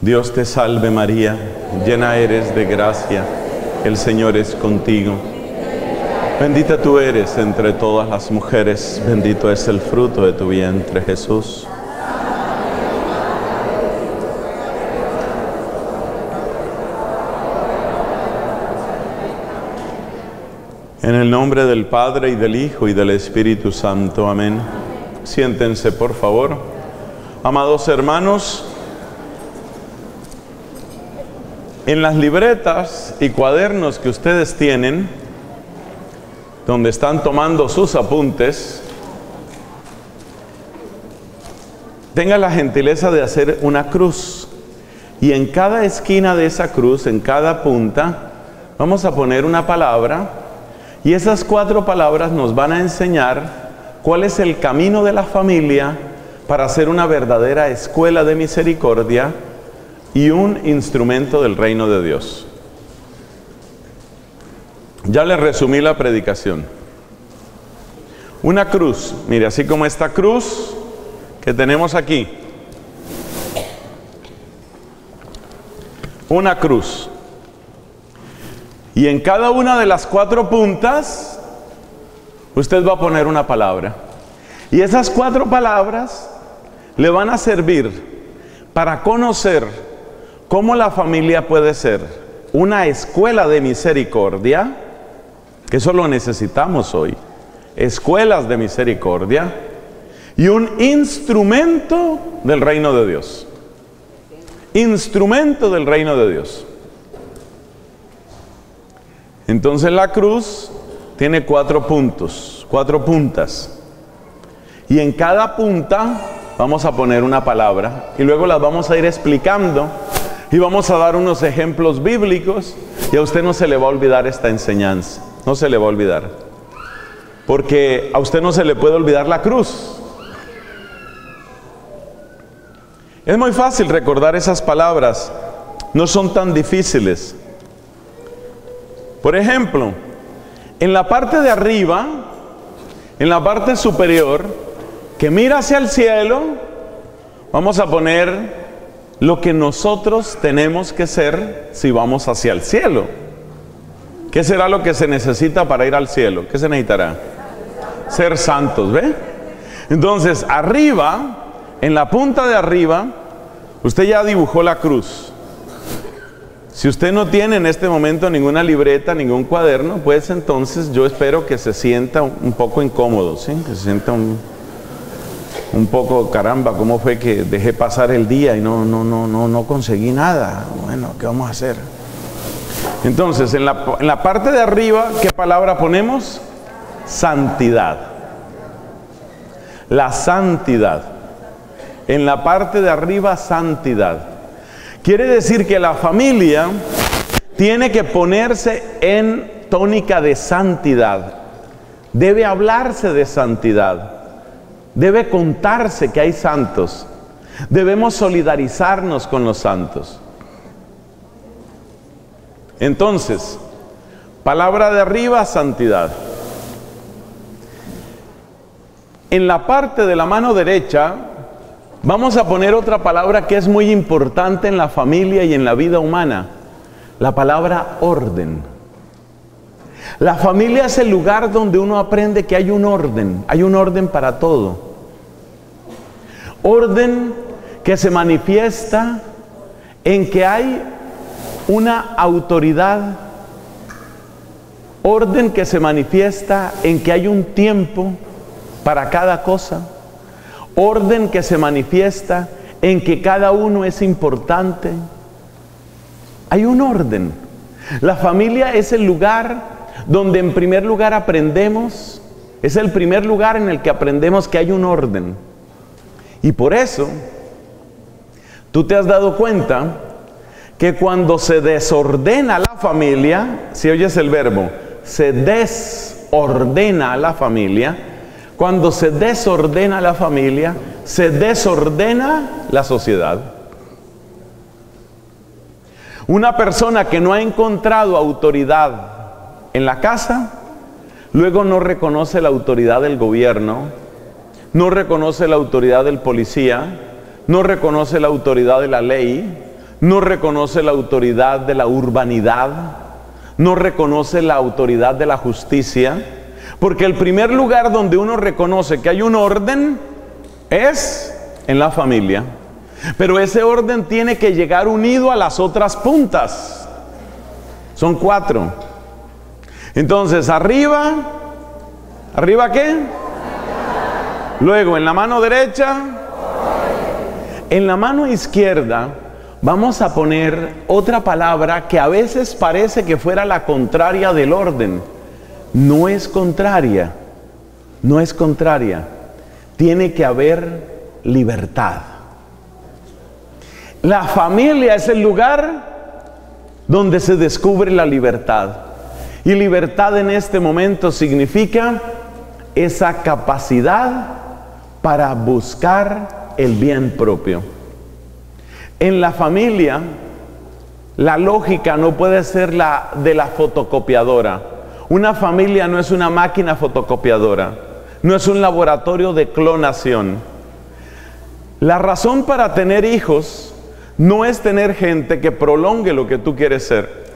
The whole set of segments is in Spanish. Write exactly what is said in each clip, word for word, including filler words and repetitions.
Dios te salve María, llena eres de gracia, el Señor es contigo. Bendita tú eres entre todas las mujeres, bendito es el fruto de tu vientre, Jesús. En el nombre del Padre, y del Hijo, y del Espíritu Santo. Amén. Siéntense, por favor. Amados hermanos, en las libretas y cuadernos que ustedes tienen, donde están tomando sus apuntes, tenga la gentileza de hacer una cruz. Y en cada esquina de esa cruz, en cada punta, vamos a poner una palabra. Y esas cuatro palabras nos van a enseñar cuál es el camino de la familia para hacer una verdadera escuela de misericordia y un instrumento del reino de Dios. Ya les resumí la predicación. Una cruz, mire, así como esta cruz que tenemos aquí. Una cruz. Y en cada una de las cuatro puntas, usted va a poner una palabra. Y esas cuatro palabras le van a servir para conocer cómo la familia puede ser una escuela de misericordia, que eso lo necesitamos hoy, escuelas de misericordia, y un instrumento del reino de Dios. Instrumento del reino de Dios. Entonces la cruz tiene cuatro puntos, cuatro puntas. Y en cada punta vamos a poner una palabra y luego las vamos a ir explicando y vamos a dar unos ejemplos bíblicos y a usted no se le va a olvidar esta enseñanza, no se le va a olvidar. Porque a usted no se le puede olvidar la cruz. Es muy fácil recordar esas palabras, no son tan difíciles. Por ejemplo, en la parte de arriba, en la parte superior, que mira hacia el cielo, vamos a poner lo que nosotros tenemos que ser si vamos hacia el cielo. ¿Qué será lo que se necesita para ir al cielo? ¿Qué se necesitará? Ser santos, ¿ve? Entonces, arriba, en la punta de arriba, usted ya dibujó la cruz. Si usted no tiene en este momento ninguna libreta, ningún cuaderno, pues entonces yo espero que se sienta un poco incómodo, ¿sí? Que se sienta un, un poco, caramba, ¿cómo fue que dejé pasar el día y no, no, no, no, no conseguí nada? Bueno, ¿qué vamos a hacer? Entonces, en la, en la parte de arriba, ¿qué palabra ponemos? Santidad. La santidad. En la parte de arriba, santidad. Quiere decir que la familia tiene que ponerse en tónica de santidad. Debe hablarse de santidad. Debe contarse que hay santos. Debemos solidarizarnos con los santos. Entonces, palabra de arriba, santidad. En la parte de la mano derecha, vamos a poner otra palabra que es muy importante en la familia y en la vida humana. La palabra orden. La familia es el lugar donde uno aprende que hay un orden. Hay un orden para todo. Orden que se manifiesta en que hay una autoridad. Orden que se manifiesta en que hay un tiempo para cada cosa. Orden que se manifiesta en que cada uno es importante. Hay un orden. La familia es el lugar donde en primer lugar aprendemos, es el primer lugar en el que aprendemos que hay un orden. Y por eso, tú te has dado cuenta que cuando se desordena la familia, si oyes el verbo, se desordena la familia, cuando se desordena la familia, se desordena la sociedad. Una persona que no ha encontrado autoridad en la casa, luego no reconoce la autoridad del gobierno, no reconoce la autoridad del policía, no reconoce la autoridad de la ley, no reconoce la autoridad de la urbanidad, no reconoce la autoridad de la justicia, porque el primer lugar donde uno reconoce que hay un orden es en la familia. Pero ese orden tiene que llegar unido a las otras puntas. Son cuatro. Entonces, arriba, ¿arriba qué? Luego, en la mano derecha, en la mano izquierda, vamos a poner otra palabra que a veces parece que fuera la contraria del orden. No es contraria, no es contraria. Tiene que haber libertad. La familia es el lugar donde se descubre la libertad. Y libertad en este momento significa esa capacidad para buscar el bien propio. En la familia, la lógica no puede ser la de la fotocopiadora. Una familia no es una máquina fotocopiadora, no es un laboratorio de clonación. La razón para tener hijos no es tener gente que prolongue lo que tú quieres ser.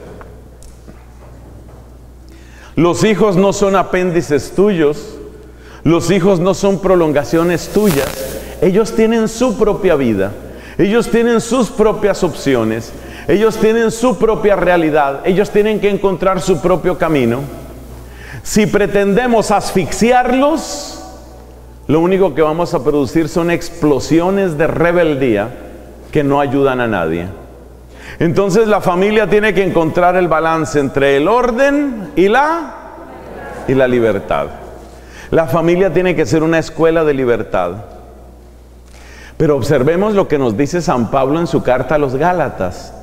Los hijos no son apéndices tuyos, los hijos no son prolongaciones tuyas. Ellos tienen su propia vida, ellos tienen sus propias opciones, ellos tienen su propia realidad, ellos tienen que encontrar su propio camino. Si pretendemos asfixiarlos, lo único que vamos a producir son explosiones de rebeldía que no ayudan a nadie. Entonces la familia tiene que encontrar el balance entre el orden y la, y la libertad. La familia tiene que ser una escuela de libertad. Pero observemos lo que nos dice San Pablo en su carta a los Gálatas.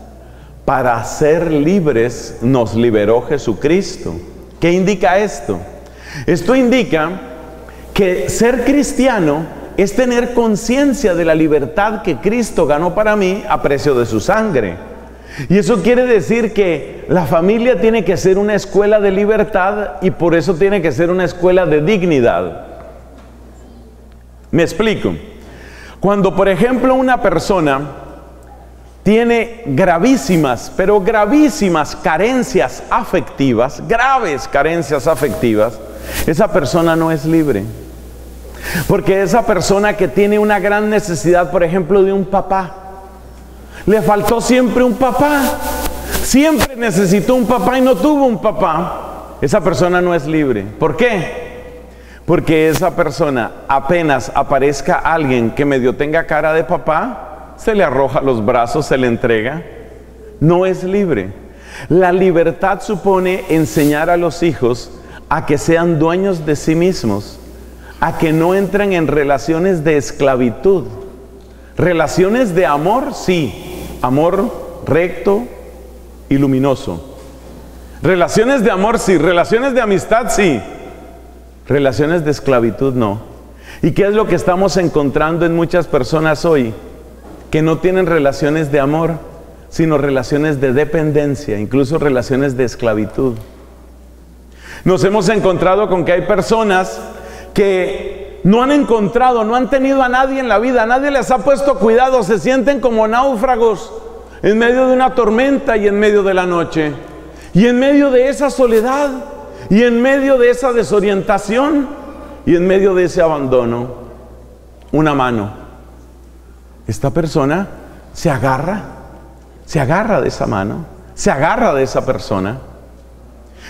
Para ser libres nos liberó Jesucristo. ¿Qué indica esto? Esto indica que ser cristiano es tener conciencia de la libertad que Cristo ganó para mí a precio de su sangre. Y eso quiere decir que la familia tiene que ser una escuela de libertad y por eso tiene que ser una escuela de dignidad. Me explico. Cuando, por ejemplo, una persona tiene gravísimas, pero gravísimas carencias afectivas, graves carencias afectivas, esa persona no es libre. Porque esa persona que tiene una gran necesidad, por ejemplo, de un papá, le faltó siempre un papá, siempre necesitó un papá y no tuvo un papá, esa persona no es libre. ¿Por qué? Porque esa persona, apenas aparezca alguien que medio tenga cara de papá, se le arroja los brazos, se le entrega, no es libre. La libertad supone enseñar a los hijos a que sean dueños de sí mismos, a que no entran en relaciones de esclavitud. Relaciones de amor, sí, amor recto y luminoso. Relaciones de amor, sí, relaciones de amistad, sí. Relaciones de esclavitud, no. ¿Y qué es lo que estamos encontrando en muchas personas hoy? Que no tienen relaciones de amor, sino relaciones de dependencia, incluso relaciones de esclavitud. Nos hemos encontrado con que hay personas que no han encontrado, no han tenido a nadie en la vida, nadie les ha puesto cuidado, se sienten como náufragos en medio de una tormenta y en medio de la noche, y en medio de esa soledad, y en medio de esa desorientación, y en medio de ese abandono, una mano. Esta persona se agarra, se agarra de esa mano, se agarra de esa persona.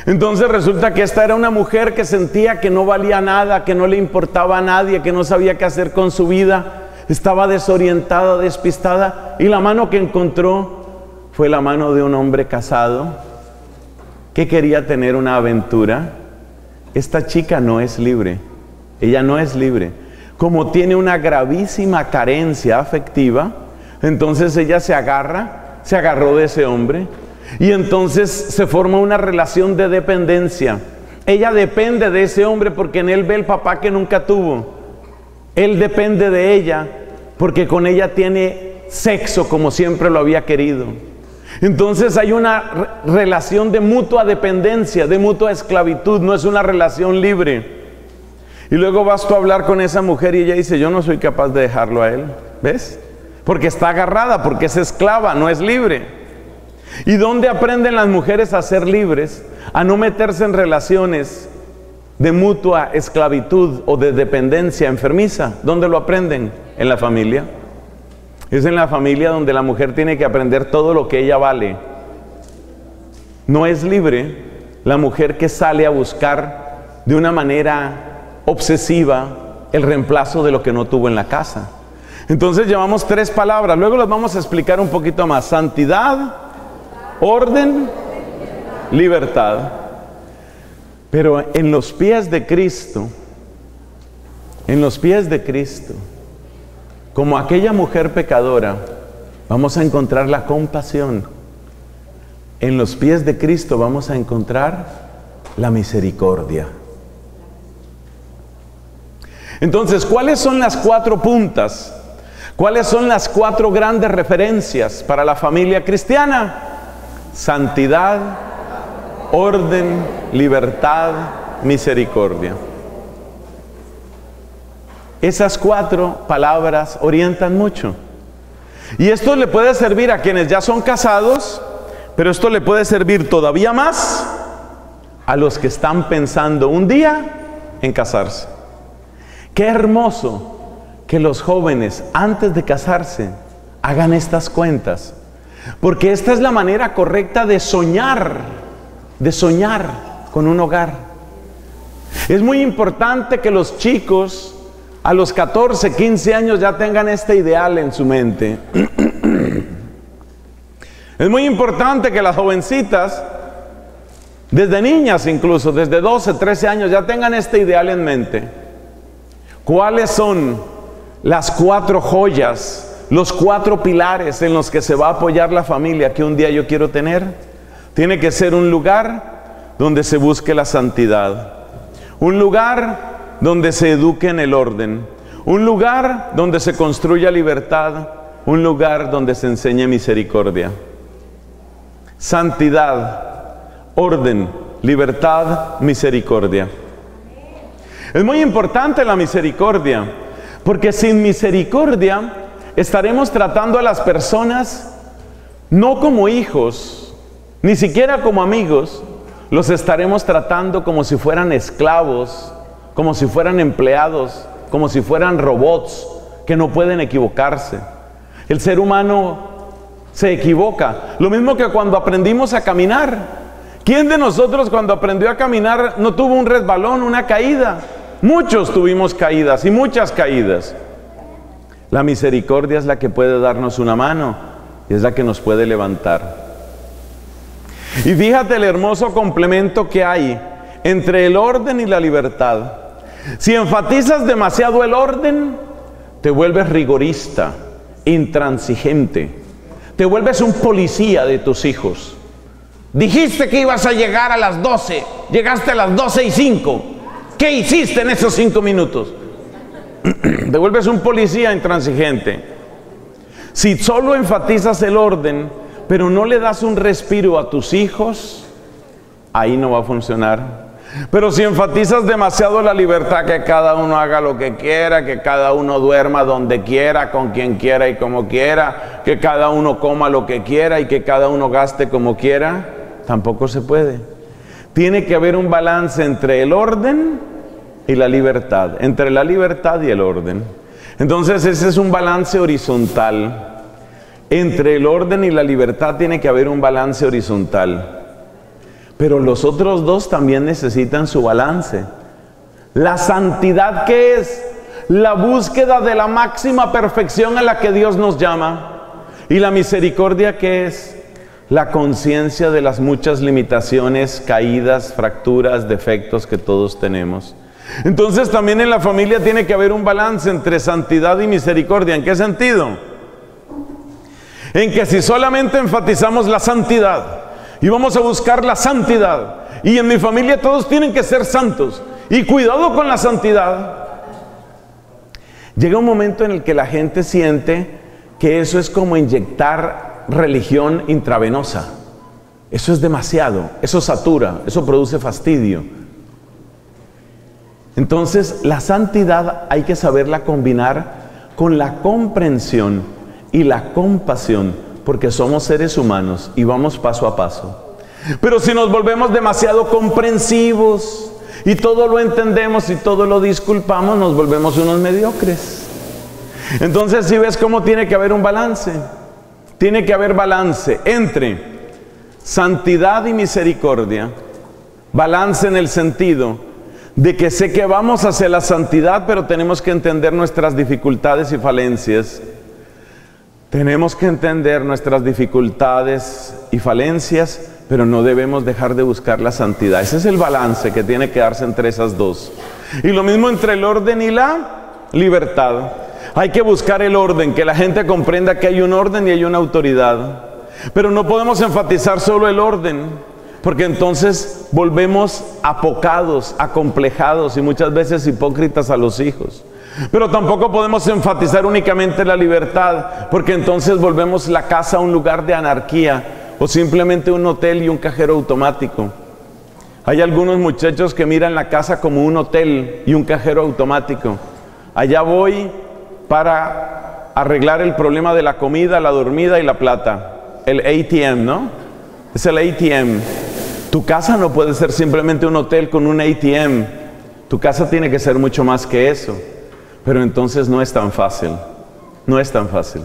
Entonces resulta que esta era una mujer que sentía que no valía nada, que no le importaba a nadie, que no sabía qué hacer con su vida. Estaba desorientada, despistada, y la mano que encontró fue la mano de un hombre casado que quería tener una aventura. Esta chica no es libre, ella no es libre. Como tiene una gravísima carencia afectiva, entonces ella se agarra, se agarró de ese hombre. Y entonces se forma una relación de dependencia. Ella depende de ese hombre porque en él ve el papá que nunca tuvo. Él depende de ella porque con ella tiene sexo como siempre lo había querido. Entonces hay una re- relación de mutua dependencia, de mutua esclavitud, no es una relación libre. Y luego vas tú a hablar con esa mujer y ella dice, yo no soy capaz de dejarlo a él. ¿Ves? porque está agarrada, porque es esclava, no es libre. ¿Y dónde aprenden las mujeres a ser libres? A no meterse en relaciones de mutua esclavitud o de dependencia enfermiza. ¿Dónde lo aprenden? En la familia. Es en la familia donde la mujer tiene que aprender todo lo que ella vale. No es libre la mujer que sale a buscar de una manera obsesiva el reemplazo de lo que no tuvo en la casa. Entonces llevamos tres palabras, luego las vamos a explicar un poquito más. Santidad, orden, libertad. Pero en los pies de Cristo, en los pies de Cristo, como aquella mujer pecadora, vamos a encontrar la compasión. En los pies de Cristo vamos a encontrar la misericordia. Entonces, ¿cuáles son las cuatro puntas? ¿Cuáles son las cuatro grandes referencias para la familia cristiana? Santidad, orden, libertad, misericordia. Esas cuatro palabras orientan mucho. Y esto le puede servir a quienes ya son casados, pero esto le puede servir todavía más a los que están pensando un día en casarse. Qué hermoso que los jóvenes, antes de casarse, hagan estas cuentas. Porque esta es la manera correcta de soñar, de soñar con un hogar. Es muy importante que los chicos a los catorce, quince años ya tengan este ideal en su mente. Es muy importante que las jovencitas, desde niñas incluso, desde doce, trece años ya tengan este ideal en mente. ¿Cuáles son las cuatro joyas? Los cuatro pilares en los que se va a apoyar la familia que un día yo quiero tener. Tiene que ser un lugar donde se busque la santidad. Un lugar donde se eduque en el orden. Un lugar donde se construya libertad. Un lugar donde se enseñe misericordia. Santidad, orden, libertad, misericordia. Es muy importante la misericordia, porque sin misericordia estaremos tratando a las personas no como hijos, ni siquiera como amigos. Los estaremos tratando como si fueran esclavos, como si fueran empleados, como si fueran robots que no pueden equivocarse. El ser humano se equivoca. Lo mismo que cuando aprendimos a caminar. ¿Quién de nosotros cuando aprendió a caminar no tuvo un resbalón, una caída? Muchos tuvimos caídas y muchas caídas. La misericordia es la que puede darnos una mano y es la que nos puede levantar. Y fíjate el hermoso complemento que hay entre el orden y la libertad. Si enfatizas demasiado el orden, te vuelves rigorista, intransigente. Te vuelves un policía de tus hijos. Dijiste que ibas a llegar a las doce, llegaste a las doce y cinco. ¿Qué hiciste en esos cinco minutos? Te vuelves un policía intransigente. Si solo enfatizas el orden, pero no le das un respiro a tus hijos, ahí no va a funcionar. Pero si enfatizas demasiado la libertad, que cada uno haga lo que quiera, que cada uno duerma donde quiera, con quien quiera y como quiera, que cada uno coma lo que quiera y que cada uno gaste como quiera, tampoco se puede. Tiene que haber un balance entre el orden y la libertad, entre la libertad y el orden. Entonces ese es un balance horizontal. Entre el orden y la libertad tiene que haber un balance horizontal. Pero los otros dos también necesitan su balance. La santidad, ¿qué es? La búsqueda de la máxima perfección a la que Dios nos llama. Y la misericordia, ¿qué es? La conciencia de las muchas limitaciones, caídas, fracturas, defectos que todos tenemos. Entonces también en la familia tiene que haber un balance entre santidad y misericordia. ¿En qué sentido? En que si solamente enfatizamos la santidad y vamos a buscar la santidad, y en mi familia todos tienen que ser santos, y cuidado con la santidad, llega un momento en el que la gente siente que eso es como inyectar religión intravenosa. Eso es demasiado, eso satura, eso produce fastidio. Entonces, la santidad hay que saberla combinar con la comprensión y la compasión, porque somos seres humanos y vamos paso a paso. Pero si nos volvemos demasiado comprensivos y todo lo entendemos y todo lo disculpamos, nos volvemos unos mediocres. Entonces, si ves cómo tiene que haber un balance, tiene que haber balance entre santidad y misericordia, balance en el sentido de que sé que vamos hacia la santidad, pero tenemos que entender nuestras dificultades y falencias. Tenemos que entender nuestras dificultades y falencias, pero no debemos dejar de buscar la santidad. Ese es el balance que tiene que darse entre esas dos. Y lo mismo entre el orden y la libertad. Hay que buscar el orden, que la gente comprenda que hay un orden y hay una autoridad. Pero no podemos enfatizar solo el orden, porque entonces volvemos apocados, acomplejados y muchas veces hipócritas a los hijos. Pero tampoco podemos enfatizar únicamente la libertad, porque entonces volvemos la casa a un lugar de anarquía o simplemente un hotel y un cajero automático. Hay algunos muchachos que miran la casa como un hotel y un cajero automático. Allá voy para arreglar el problema de la comida, la dormida y la plata. El A T M, ¿no? Es el A T M. Tu casa no puede ser simplemente un hotel con un A T M. Tu casa tiene que ser mucho más que eso. Pero entonces no es tan fácil. No es tan fácil.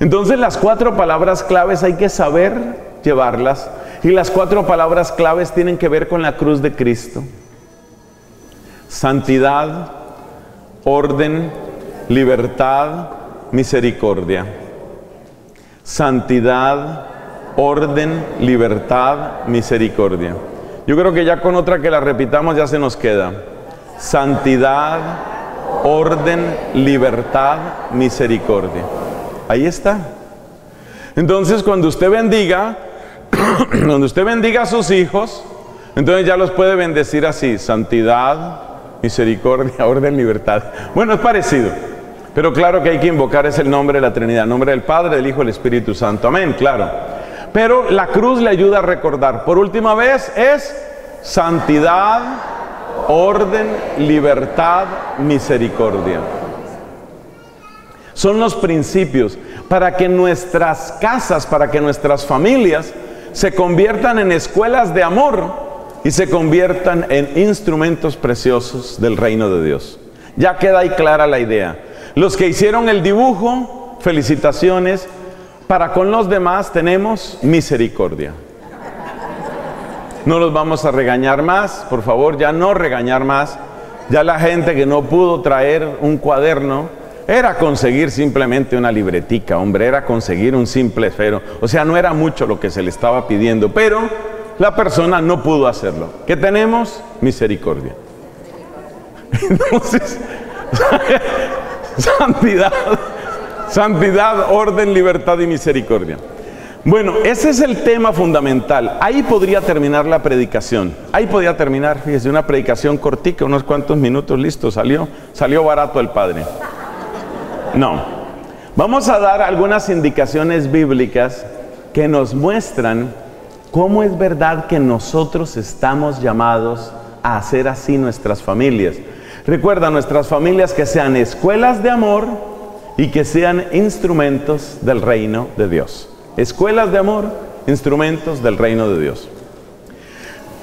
Entonces las cuatro palabras claves hay que saber llevarlas. Y las cuatro palabras claves tienen que ver con la cruz de Cristo. Santidad, orden, libertad, misericordia. Santidad, orden, libertad, misericordia. Yo creo que ya con otra que la repitamos ya se nos queda. Santidad, orden, libertad, misericordia. Ahí está. Entonces, cuando usted bendiga, cuando usted bendiga a sus hijos, entonces ya los puede bendecir así: santidad, misericordia, orden, libertad. Bueno, es parecido. Pero claro que hay que invocar es el nombre de la Trinidad, el nombre del Padre, del Hijo y del Espíritu Santo. Amén, claro. Pero la cruz le ayuda a recordar. Por última vez es santidad, orden, libertad, misericordia. Son los principios para que nuestras casas, para que nuestras familias se conviertan en escuelas de amor y se conviertan en instrumentos preciosos del reino de Dios. Ya queda ahí clara la idea. Los que hicieron el dibujo, felicitaciones. Para con los demás tenemos misericordia. No los vamos a regañar más, por favor, ya no regañar más. Ya la gente que no pudo traer un cuaderno, era conseguir simplemente una libretica, hombre, era conseguir un simple esfero. O sea, no era mucho lo que se le estaba pidiendo, pero la persona no pudo hacerlo. ¿Qué tenemos? Misericordia. Entonces, santidad, santidad, orden, libertad y misericordia. Bueno, ese es el tema fundamental. Ahí podría terminar la predicación. Ahí podría terminar, fíjese, una predicación cortica, unos cuantos minutos, listo, salió, salió barato el Padre. No. Vamos a dar algunas indicaciones bíblicas que nos muestran cómo es verdad que nosotros estamos llamados a hacer así nuestras familias. Recuerda, nuestras familias que sean escuelas de amor y que sean instrumentos del reino de Dios. Escuelas de amor, instrumentos del reino de Dios.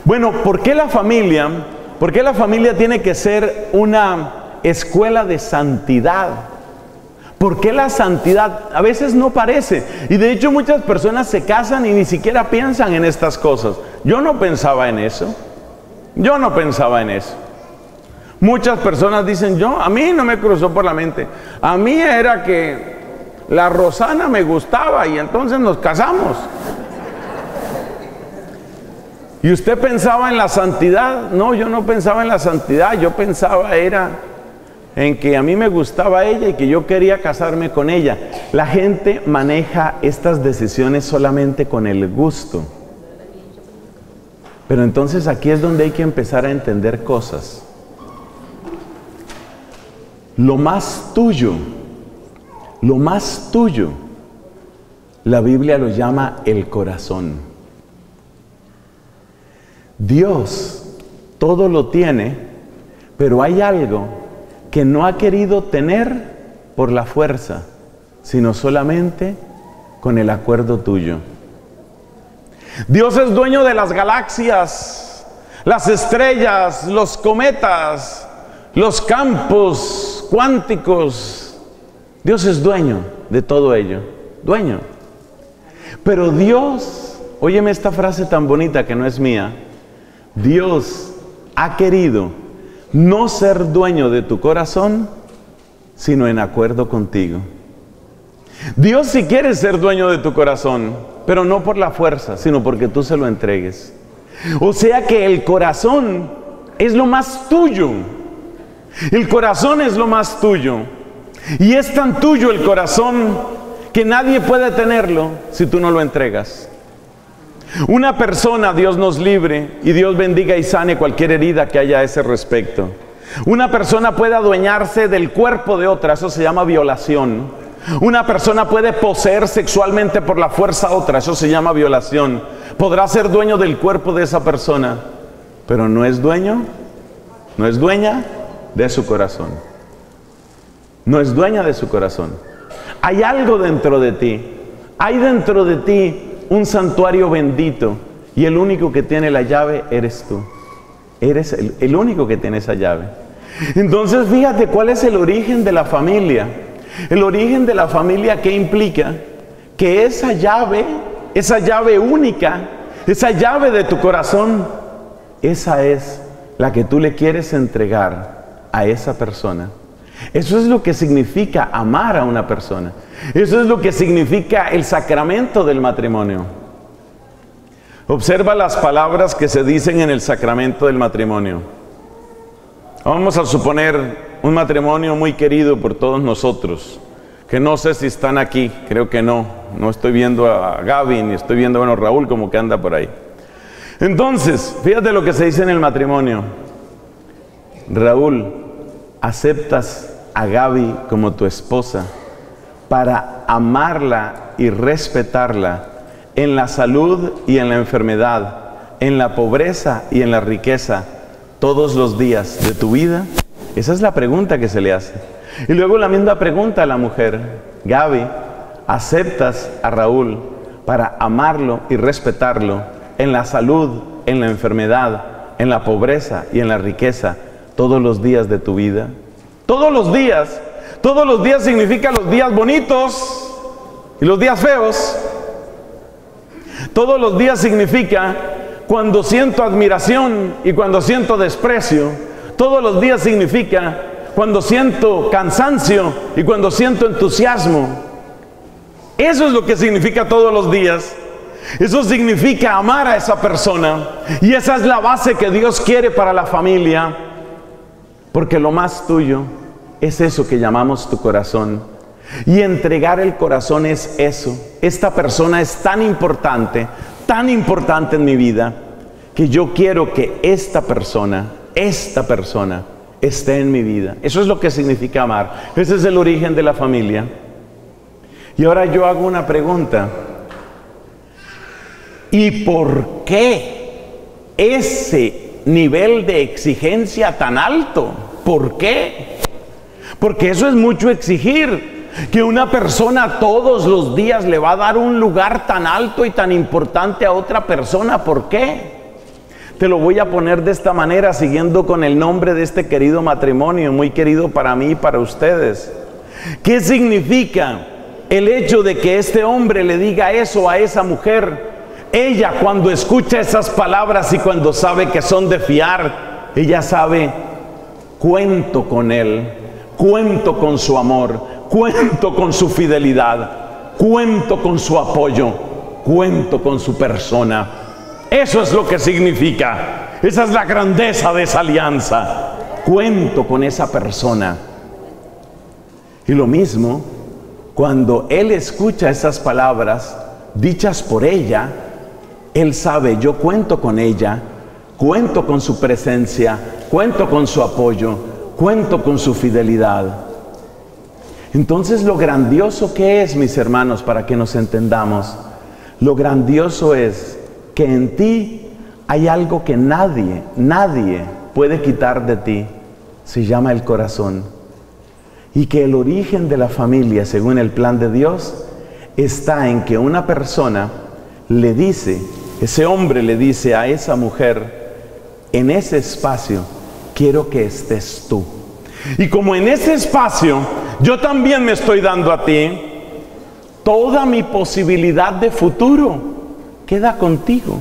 Bueno, ¿por qué la familia? ¿Por qué la familia tiene que ser una escuela de santidad? ¿Por qué la santidad? A veces no parece. Y de hecho muchas personas se casan y ni siquiera piensan en estas cosas. Yo no pensaba en eso. Yo no pensaba en eso. Muchas personas dicen, yo, a mí no me cruzó por la mente. A mí era que la Rosana me gustaba y entonces nos casamos. ¿Y usted pensaba en la santidad? No, yo no pensaba en la santidad. Yo pensaba era en que a mí me gustaba ella y que yo quería casarme con ella. La gente maneja estas decisiones solamente con el gusto. Pero entonces aquí es donde hay que empezar a entender cosas. Lo más tuyo, lo más tuyo, la Biblia lo llama el corazón. Dios todo lo tiene, pero hay algo que no ha querido tener por la fuerza, sino solamente con el acuerdo tuyo. Dios es dueño de las galaxias, las estrellas, los cometas, los campos cuánticos. Dios es dueño de todo ello, dueño. Pero Dios, óyeme esta frase tan bonita que no es mía, Dios ha querido no ser dueño de tu corazón, sino en acuerdo contigo. Dios sí quiere ser dueño de tu corazón, pero no por la fuerza, sino porque tú se lo entregues. O sea que el corazón es lo más tuyo. El corazón es lo más tuyo. Y es tan tuyo el corazón que nadie puede tenerlo si tú no lo entregas. Una persona, Dios nos libre y Dios bendiga y sane cualquier herida que haya a ese respecto. Una persona puede adueñarse del cuerpo de otra, eso se llama violación. Una persona puede poseer sexualmente por la fuerza a otra, eso se llama violación. Podrá ser dueño del cuerpo de esa persona, pero no es dueño, no es dueña de su corazón. No es dueña de su corazón. Hay algo dentro de ti, hay dentro de ti un santuario bendito y el único que tiene la llave eres tú. Eres el, el único que tiene esa llave. Entonces fíjate cuál es el origen de la familia. El origen de la familia que implica que esa llave, esa llave única, esa llave de tu corazón, esa es la que tú le quieres entregar a esa persona. Eso es lo que significa amar a una persona. Eso es lo que significa el sacramento del matrimonio. Observa las palabras que se dicen en el sacramento del matrimonio. Vamos a suponer un matrimonio muy querido por todos nosotros, que no sé si están aquí, creo que no, no estoy viendo a Gaby, ni estoy viendo, bueno, Raúl como que anda por ahí. Entonces, fíjate lo que se dice en el matrimonio. Raúl, aceptas a Gaby como tu esposa para amarla y respetarla en la salud y en la enfermedad, en la pobreza y en la riqueza, todos los días de tu vida. Esa es la pregunta que se le hace. Y luego la misma pregunta a la mujer. Gaby, ¿aceptas a Raúl para amarlo y respetarlo en la salud, en la enfermedad, en la pobreza y en la riqueza todos los días de tu vida? Todos los días. Todos los días significa los días bonitos y los días feos. Todos los días significa cuando siento admiración y cuando siento desprecio. Todos los días significa cuando siento cansancio y cuando siento entusiasmo. Eso es lo que significa todos los días. Eso significa amar a esa persona. Y esa es la base que Dios quiere para la familia. Porque lo más tuyo es eso que llamamos tu corazón. Y entregar el corazón es eso. Esta persona es tan importante, tan importante en mi vida, que yo quiero que esta persona... esta persona esté en mi vida. Eso es lo que significa amar. Ese es el origen de la familia. Y ahora yo hago una pregunta. ¿Y por qué ese nivel de exigencia tan alto? ¿Por qué? Porque eso es mucho exigir. Que una persona todos los días le va a dar un lugar tan alto y tan importante a otra persona. ¿Por qué? Te lo voy a poner de esta manera, siguiendo con el nombre de este querido matrimonio, muy querido para mí y para ustedes. ¿Qué significa el hecho de que este hombre le diga eso a esa mujer? Ella, cuando escucha esas palabras y cuando sabe que son de fiar, ella sabe, cuento con él, cuento con su amor, cuento con su fidelidad, cuento con su apoyo, cuento con su persona. Eso es lo que significa. Esa es la grandeza de esa alianza. Cuento con esa persona. Y lo mismo, cuando él escucha esas palabras dichas por ella, él sabe, yo cuento con ella, cuento con su presencia, cuento con su apoyo, cuento con su fidelidad. Entonces, lo grandioso que es, mis hermanos, para que nos entendamos, lo grandioso es que en ti hay algo que nadie, nadie puede quitar de ti. Se llama el corazón. y que el origen de la familia, según el plan de Dios, está en que una persona le dice, ese hombre le dice a esa mujer, en ese espacio quiero que estés tú. Y como en ese espacio yo también me estoy dando a ti, toda mi posibilidad de futuro queda contigo.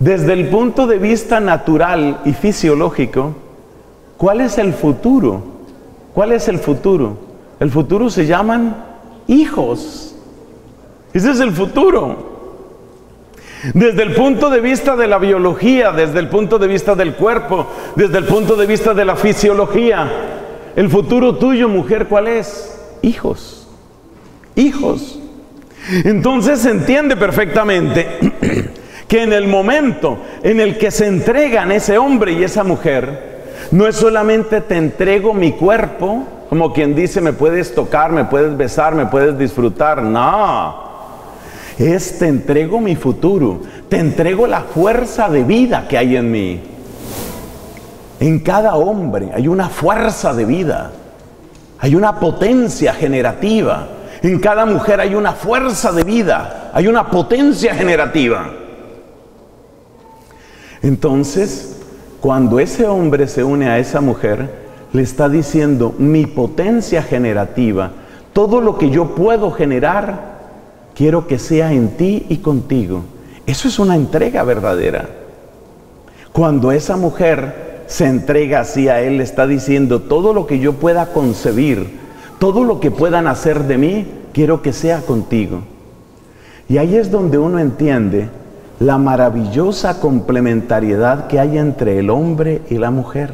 Desde el punto de vista natural y fisiológico, ¿cuál es el futuro? ¿Cuál es el futuro? El futuro se llaman hijos. Ese es el futuro. Desde el punto de vista de la biología, desde el punto de vista del cuerpo, desde el punto de vista de la fisiología, el futuro tuyo, mujer, ¿cuál es? Hijos. Hijos. Entonces se entiende perfectamente que en el momento en el que se entregan ese hombre y esa mujer, no es solamente te entrego mi cuerpo, como quien dice me puedes tocar, me puedes besar, me puedes disfrutar, no. Es te entrego mi futuro, te entrego la fuerza de vida que hay en mí. En cada hombre hay una fuerza de vida, hay una potencia generativa. En cada mujer hay una fuerza de vida, hay una potencia generativa. Entonces, cuando ese hombre se une a esa mujer, le está diciendo, mi potencia generativa, todo lo que yo puedo generar, quiero que sea en ti y contigo. Eso es una entrega verdadera. Cuando esa mujer se entrega así a él, le está diciendo, todo lo que yo pueda concebir, todo lo que puedan hacer de mí, quiero que sea contigo. Y ahí es donde uno entiende la maravillosa complementariedad que hay entre el hombre y la mujer.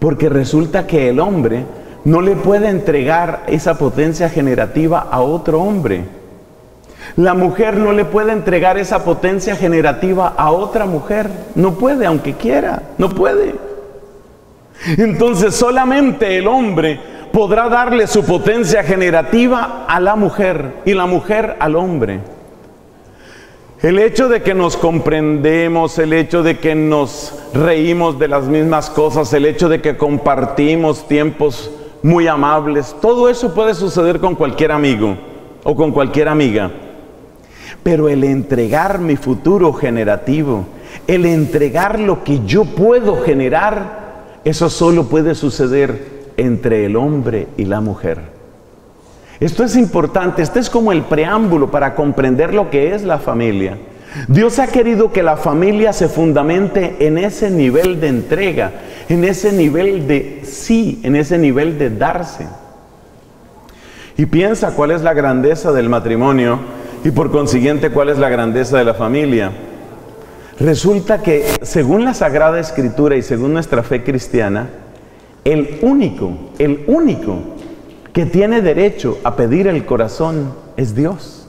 Porque resulta que el hombre no le puede entregar esa potencia generativa a otro hombre. La mujer no le puede entregar esa potencia generativa a otra mujer. No puede, aunque quiera, no puede. Entonces solamente el hombre podrá darle su potencia generativa a la mujer y la mujer al hombre. El hecho de que nos comprendemos, el hecho de que nos reímos de las mismas cosas, el hecho de que compartimos tiempos muy amables, todo eso puede suceder con cualquier amigo o con cualquier amiga. Pero el entregar mi futuro generativo, el entregar lo que yo puedo generar, eso solo puede suceder entre el hombre y la mujer. Esto es importante, este es como el preámbulo para comprender lo que es la familia. Dios ha querido que la familia se fundamente en ese nivel de entrega, en ese nivel de sí, en ese nivel de darse. Y piensa cuál es la grandeza del matrimonio y por consiguiente cuál es la grandeza de la familia. Resulta que según la Sagrada Escritura y según nuestra fe cristiana, el único, el único que tiene derecho a pedir el corazón es Dios.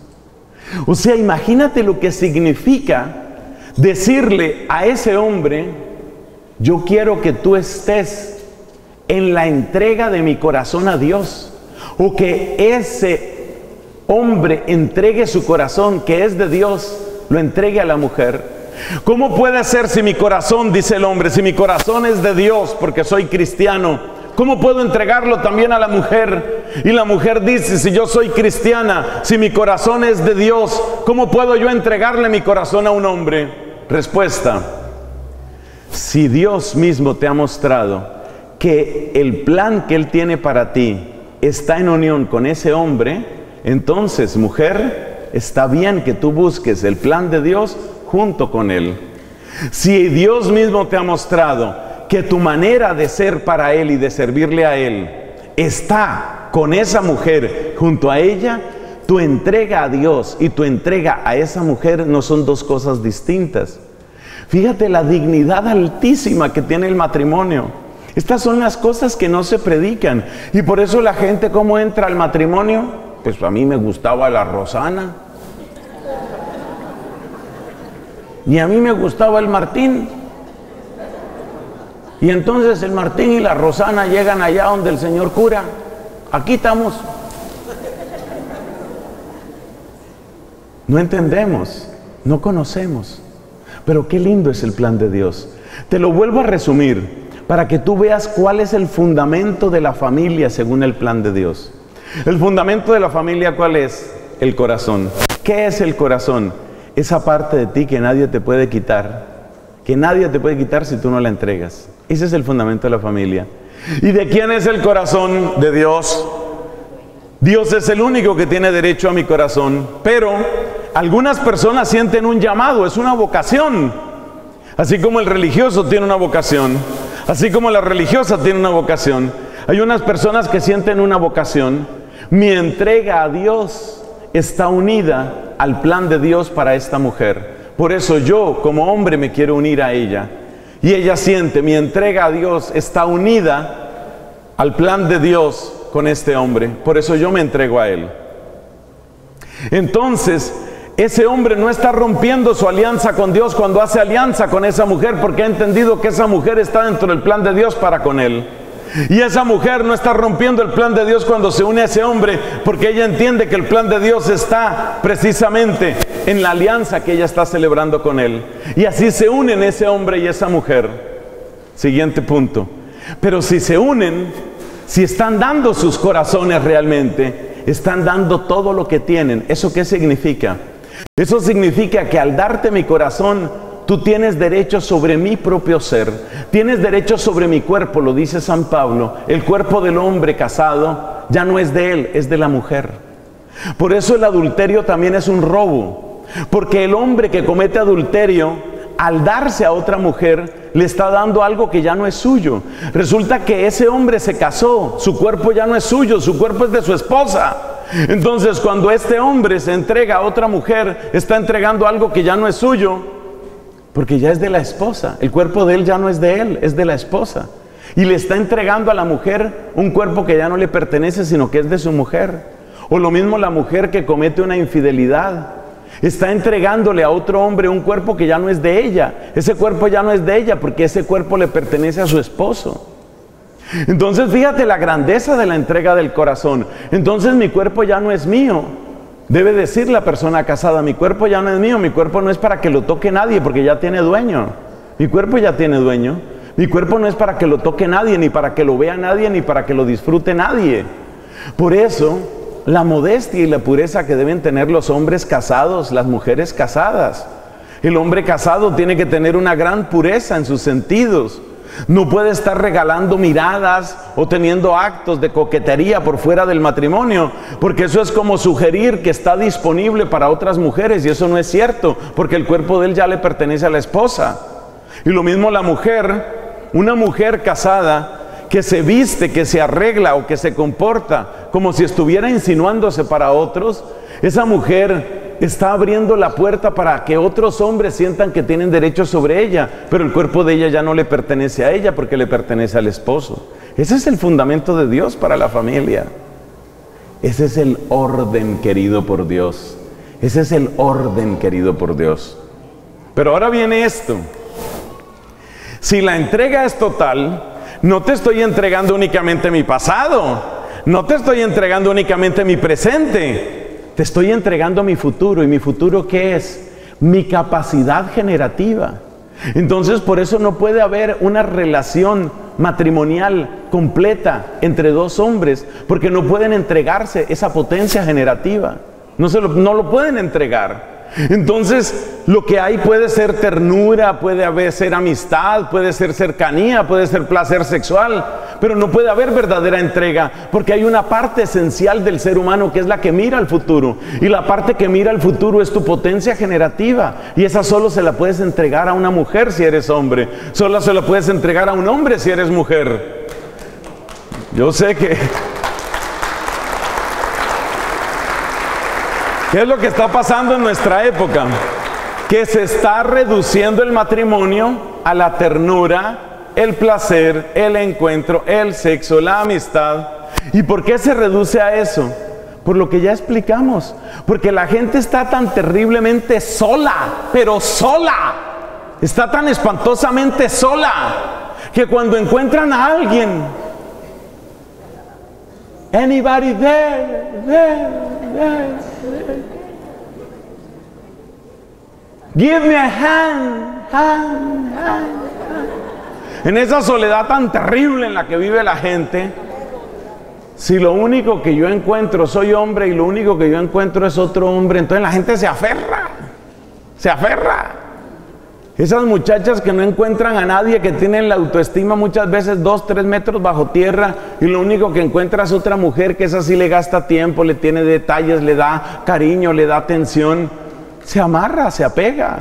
O sea, imagínate lo que significa decirle a ese hombre, yo quiero que tú estés en la entrega de mi corazón a Dios. O que ese hombre entregue su corazón, que es de Dios, lo entregue a la mujer. ¿Cómo puede ser si mi corazón, dice el hombre, si mi corazón es de Dios porque soy cristiano, cómo puedo entregarlo también a la mujer? Y la mujer dice, si yo soy cristiana, si mi corazón es de Dios, ¿cómo puedo yo entregarle mi corazón a un hombre? Respuesta, si Dios mismo te ha mostrado que el plan que Él tiene para ti está en unión con ese hombre, entonces, mujer, está bien que tú busques el plan de Dios junto con Él. Si Dios mismo te ha mostrado que tu manera de ser para Él y de servirle a Él está con esa mujer junto a ella, tu entrega a Dios y tu entrega a esa mujer no son dos cosas distintas. Fíjate la dignidad altísima que tiene el matrimonio. Estas son las cosas que no se predican y por eso la gente, ¿cómo entra al matrimonio? Pues a mí me gustaba la Rosana. Ni a mí me gustaba el Martín. Y entonces el Martín y la Rosana llegan allá donde el señor cura. Aquí estamos. No entendemos, no conocemos. Pero qué lindo es el plan de Dios. Te lo vuelvo a resumir. para que tú veas cuál es el fundamento de la familia según el plan de Dios. El fundamento de la familia, ¿cuál es? El corazón. ¿Qué es el corazón? Esa parte de ti que nadie te puede quitar, que nadie te puede quitar si tú no la entregas. Ese es el fundamento de la familia. ¿Y de quién es el corazón? De Dios. Dios es el único que tiene derecho a mi corazón, pero algunas personas sienten un llamado, es una vocación. Así como el religioso tiene una vocación, así como la religiosa tiene una vocación, hay unas personas que sienten una vocación. Mi entrega a Dios está unida al plan de Dios para esta mujer. Por eso yo, como hombre, me quiero unir a ella. Y ella siente, mi entrega a Dios está unida al plan de Dios con este hombre. Por eso yo me entrego a él. Entonces, ese hombre no está rompiendo su alianza con Dios cuando hace alianza con esa mujer, porque ha entendido que esa mujer está dentro del plan de Dios para con él. Y esa mujer no está rompiendo el plan de Dios cuando se une a ese hombre, porque ella entiende que el plan de Dios está precisamente en la alianza que ella está celebrando con él. Y así se unen ese hombre y esa mujer. Siguiente punto. Pero si se unen, si están dando sus corazones realmente, están dando todo lo que tienen. ¿Eso qué significa? Eso significa que al darte mi corazón, tú tienes derecho sobre mi propio ser, tienes derecho sobre mi cuerpo, lo dice San Pablo. El cuerpo del hombre casado ya no es de él, es de la mujer. Por eso el adulterio también es un robo, porque el hombre que comete adulterio, al darse a otra mujer, le está dando algo que ya no es suyo. Resulta que ese hombre se casó, su cuerpo ya no es suyo, su cuerpo es de su esposa. Entonces, cuando este hombre se entrega a otra mujer, está entregando algo que ya no es suyo, porque ya es de la esposa. El cuerpo de él ya no es de él, es de la esposa. Y le está entregando a la mujer un cuerpo que ya no le pertenece, sino que es de su mujer. O lo mismo la mujer que comete una infidelidad. Está entregándole a otro hombre un cuerpo que ya no es de ella. Ese cuerpo ya no es de ella, porque ese cuerpo le pertenece a su esposo. Entonces, fíjate la grandeza de la entrega del corazón. Entonces, mi cuerpo ya no es mío. Debe decir la persona casada, mi cuerpo ya no es mío, mi cuerpo no es para que lo toque nadie, porque ya tiene dueño. Mi cuerpo ya tiene dueño. Mi cuerpo no es para que lo toque nadie, ni para que lo vea nadie, ni para que lo disfrute nadie. Por eso, la modestia y la pureza que deben tener los hombres casados, las mujeres casadas. El hombre casado tiene que tener una gran pureza en sus sentidos. No puede estar regalando miradas o teniendo actos de coquetería por fuera del matrimonio, porque eso es como sugerir que está disponible para otras mujeres, y eso no es cierto, porque el cuerpo de él ya le pertenece a la esposa. Y lo mismo la mujer, una mujer casada que se viste, que se arregla o que se comporta como si estuviera insinuándose para otros, esa mujer está abriendo la puerta para que otros hombres sientan que tienen derecho sobre ella, pero el cuerpo de ella ya no le pertenece a ella, porque le pertenece al esposo. Ese es el fundamento de Dios para la familia. Ese es el orden querido por Dios. Ese es el orden querido por Dios. Pero ahora viene esto. Si la entrega es total, no te estoy entregando únicamente mi pasado, no te estoy entregando únicamente mi presente. Te estoy entregando mi futuro. ¿Y mi futuro qué es? Mi capacidad generativa. Entonces, por eso no puede haber una relación matrimonial completa entre dos hombres, porque no pueden entregarse esa potencia generativa. No, se lo, no lo pueden entregar. Entonces, lo que hay puede ser ternura, puede haber ser amistad, puede ser cercanía, puede ser placer sexual, pero no puede haber verdadera entrega, porque hay una parte esencial del ser humano que es la que mira al futuro, y la parte que mira al futuro es tu potencia generativa, y esa solo se la puedes entregar a una mujer si eres hombre, solo se la puedes entregar a un hombre si eres mujer. Yo sé que... ¿Qué es lo que está pasando en nuestra época? Que se está reduciendo el matrimonio a la ternura, el placer, el encuentro, el sexo, la amistad. ¿Y por qué se reduce a eso? Por lo que ya explicamos. Porque la gente está tan terriblemente sola, pero sola. Está tan espantosamente sola, que cuando encuentran a alguien... Anybody there, there, there, there. Give me a hand, hand, hand, hand. en esa soledad tan terrible en la que vive la gente, si lo único que yo encuentro soy hombre y lo único que yo encuentro es otro hombre, entonces la gente se aferra, se aferra. Esas muchachas que no encuentran a nadie, que tienen la autoestima muchas veces dos, tres metros bajo tierra, y lo único que encuentra es otra mujer que esa sí le gasta tiempo, le tiene detalles, le da cariño, le da atención, se amarra, se apega.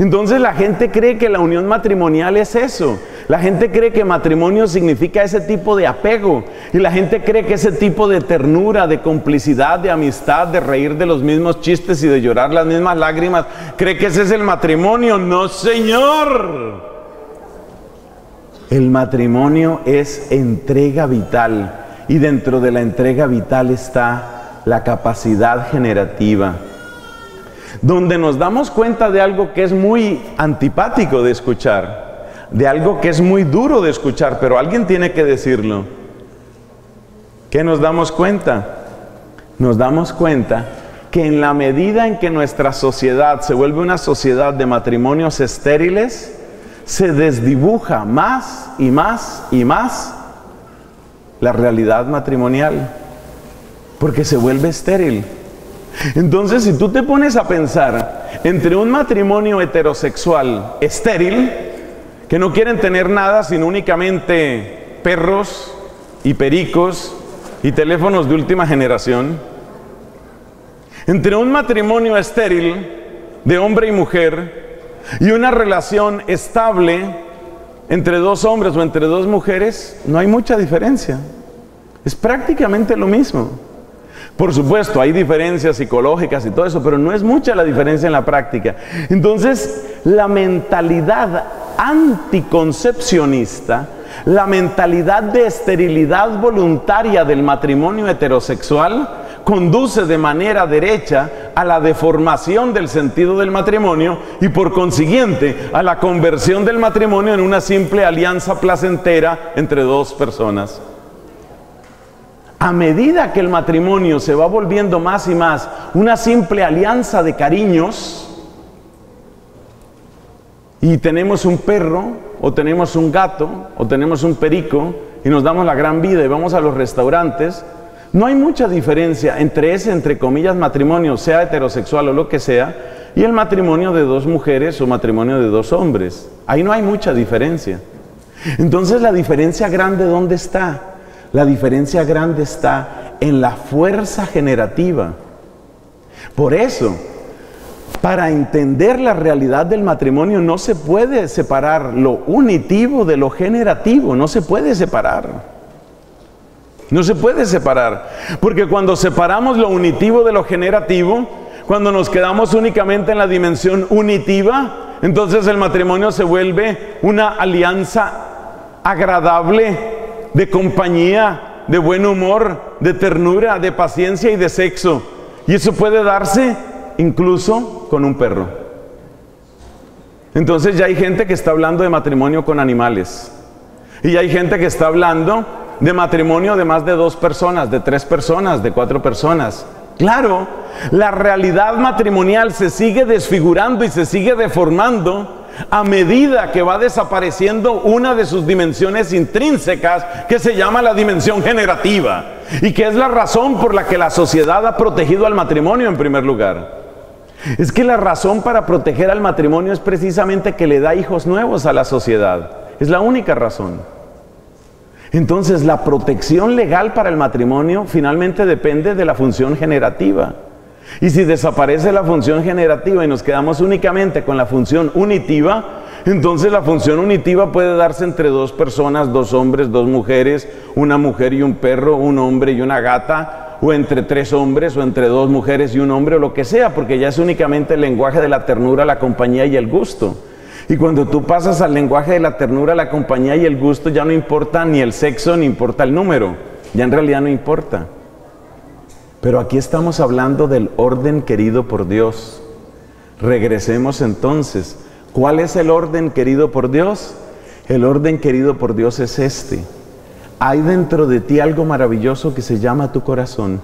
Entonces la gente cree que la unión matrimonial es eso. La gente cree que matrimonio significa ese tipo de apego. Y la gente cree que ese tipo de ternura, de complicidad, de amistad, de reír de los mismos chistes y de llorar las mismas lágrimas, cree que ese es el matrimonio. ¡No, señor! El matrimonio es entrega vital. Y dentro de la entrega vital está la capacidad generativa, donde nos damos cuenta de algo que es muy antipático de escuchar, de algo que es muy duro de escuchar, pero alguien tiene que decirlo. ¿Qué nos damos cuenta? Nos damos cuenta que en la medida en que nuestra sociedad se vuelve una sociedad de matrimonios estériles, se desdibuja más y más y más la realidad matrimonial, porque se vuelve estéril. Entonces, si tú te pones a pensar entre un matrimonio heterosexual estéril, que no quieren tener nada sino únicamente perros y pericos y teléfonos de última generación, entre un matrimonio estéril de hombre y mujer y una relación estable entre dos hombres o entre dos mujeres, no hay mucha diferencia. Es prácticamente lo mismo. Por supuesto, hay diferencias psicológicas y todo eso, pero no es mucha la diferencia en la práctica. Entonces, la mentalidad anticoncepcionista, la mentalidad de esterilidad voluntaria del matrimonio heterosexual, conduce de manera derecha a la deformación del sentido del matrimonio y por consiguiente a la conversión del matrimonio en una simple alianza placentera entre dos personas. A medida que el matrimonio se va volviendo más y más una simple alianza de cariños, y tenemos un perro, o tenemos un gato, o tenemos un perico, y nos damos la gran vida y vamos a los restaurantes, no hay mucha diferencia entre ese, entre comillas, matrimonio, sea heterosexual o lo que sea, y el matrimonio de dos mujeres o matrimonio de dos hombres. Ahí no hay mucha diferencia. Entonces, ¿la diferencia grande dónde está? La diferencia grande está en la fuerza generativa. Por eso, para entender la realidad del matrimonio no se puede separar lo unitivo de lo generativo, no se puede separar. No se puede separar, porque cuando separamos lo unitivo de lo generativo, cuando nos quedamos únicamente en la dimensión unitiva, entonces el matrimonio se vuelve una alianza agradable, de compañía, de buen humor, de ternura, de paciencia y de sexo. Y eso puede darse incluso con un perro. Entonces ya hay gente que está hablando de matrimonio con animales. Y ya hay gente que está hablando de matrimonio de más de dos personas, de tres personas, de cuatro personas. Claro, la realidad matrimonial se sigue desfigurando y se sigue deformando a medida que va desapareciendo una de sus dimensiones intrínsecas, que se llama la dimensión generativa, y que es la razón por la que la sociedad ha protegido al matrimonio en primer lugar. Es que la razón para proteger al matrimonio es precisamente que le da hijos nuevos a la sociedad. Es la única razón. Entonces, la protección legal para el matrimonio finalmente depende de la función generativa. Y si desaparece la función generativa y nos quedamos únicamente con la función unitiva, entonces la función unitiva puede darse entre dos personas, dos hombres, dos mujeres, una mujer y un perro, un hombre y una gata, o entre tres hombres, o entre dos mujeres y un hombre, o lo que sea, porque ya es únicamente el lenguaje de la ternura, la compañía y el gusto. Y cuando tú pasas al lenguaje de la ternura, la compañía y el gusto, ya no importa ni el sexo, ni importa el número, ya en realidad no importa. Pero aquí estamos hablando del orden querido por Dios. Regresemos entonces. ¿Cuál es el orden querido por Dios? El orden querido por Dios es este. Hay dentro de ti algo maravilloso que se llama tu corazón.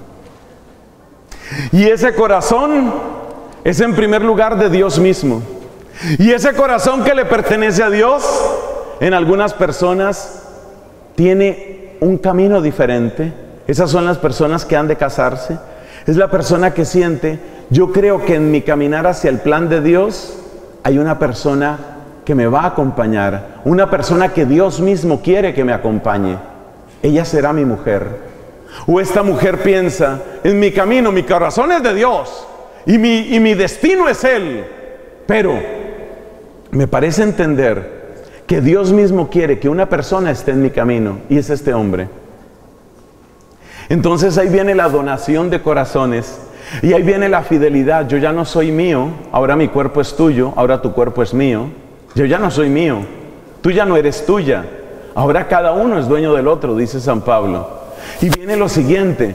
Y ese corazón es en primer lugar de Dios mismo. Y ese corazón que le pertenece a Dios en algunas personas tiene un camino diferente. Esas son las personas que han de casarse. Es la persona que siente, yo creo que en mi caminar hacia el plan de Dios hay una persona que me va a acompañar, una persona que Dios mismo quiere que me acompañe. Ella será mi mujer. O esta mujer piensa, en mi camino, mi corazón es de Dios y mi, y mi destino es Él. Pero me parece entender que Dios mismo quiere que una persona esté en mi camino y es este hombre. Entonces ahí viene la donación de corazones y ahí viene la fidelidad. Yo ya no soy mío, ahora mi cuerpo es tuyo, ahora tu cuerpo es mío. Yo ya no soy mío, tú ya no eres tuya, ahora cada uno es dueño del otro, dice San Pablo. Y viene lo siguiente,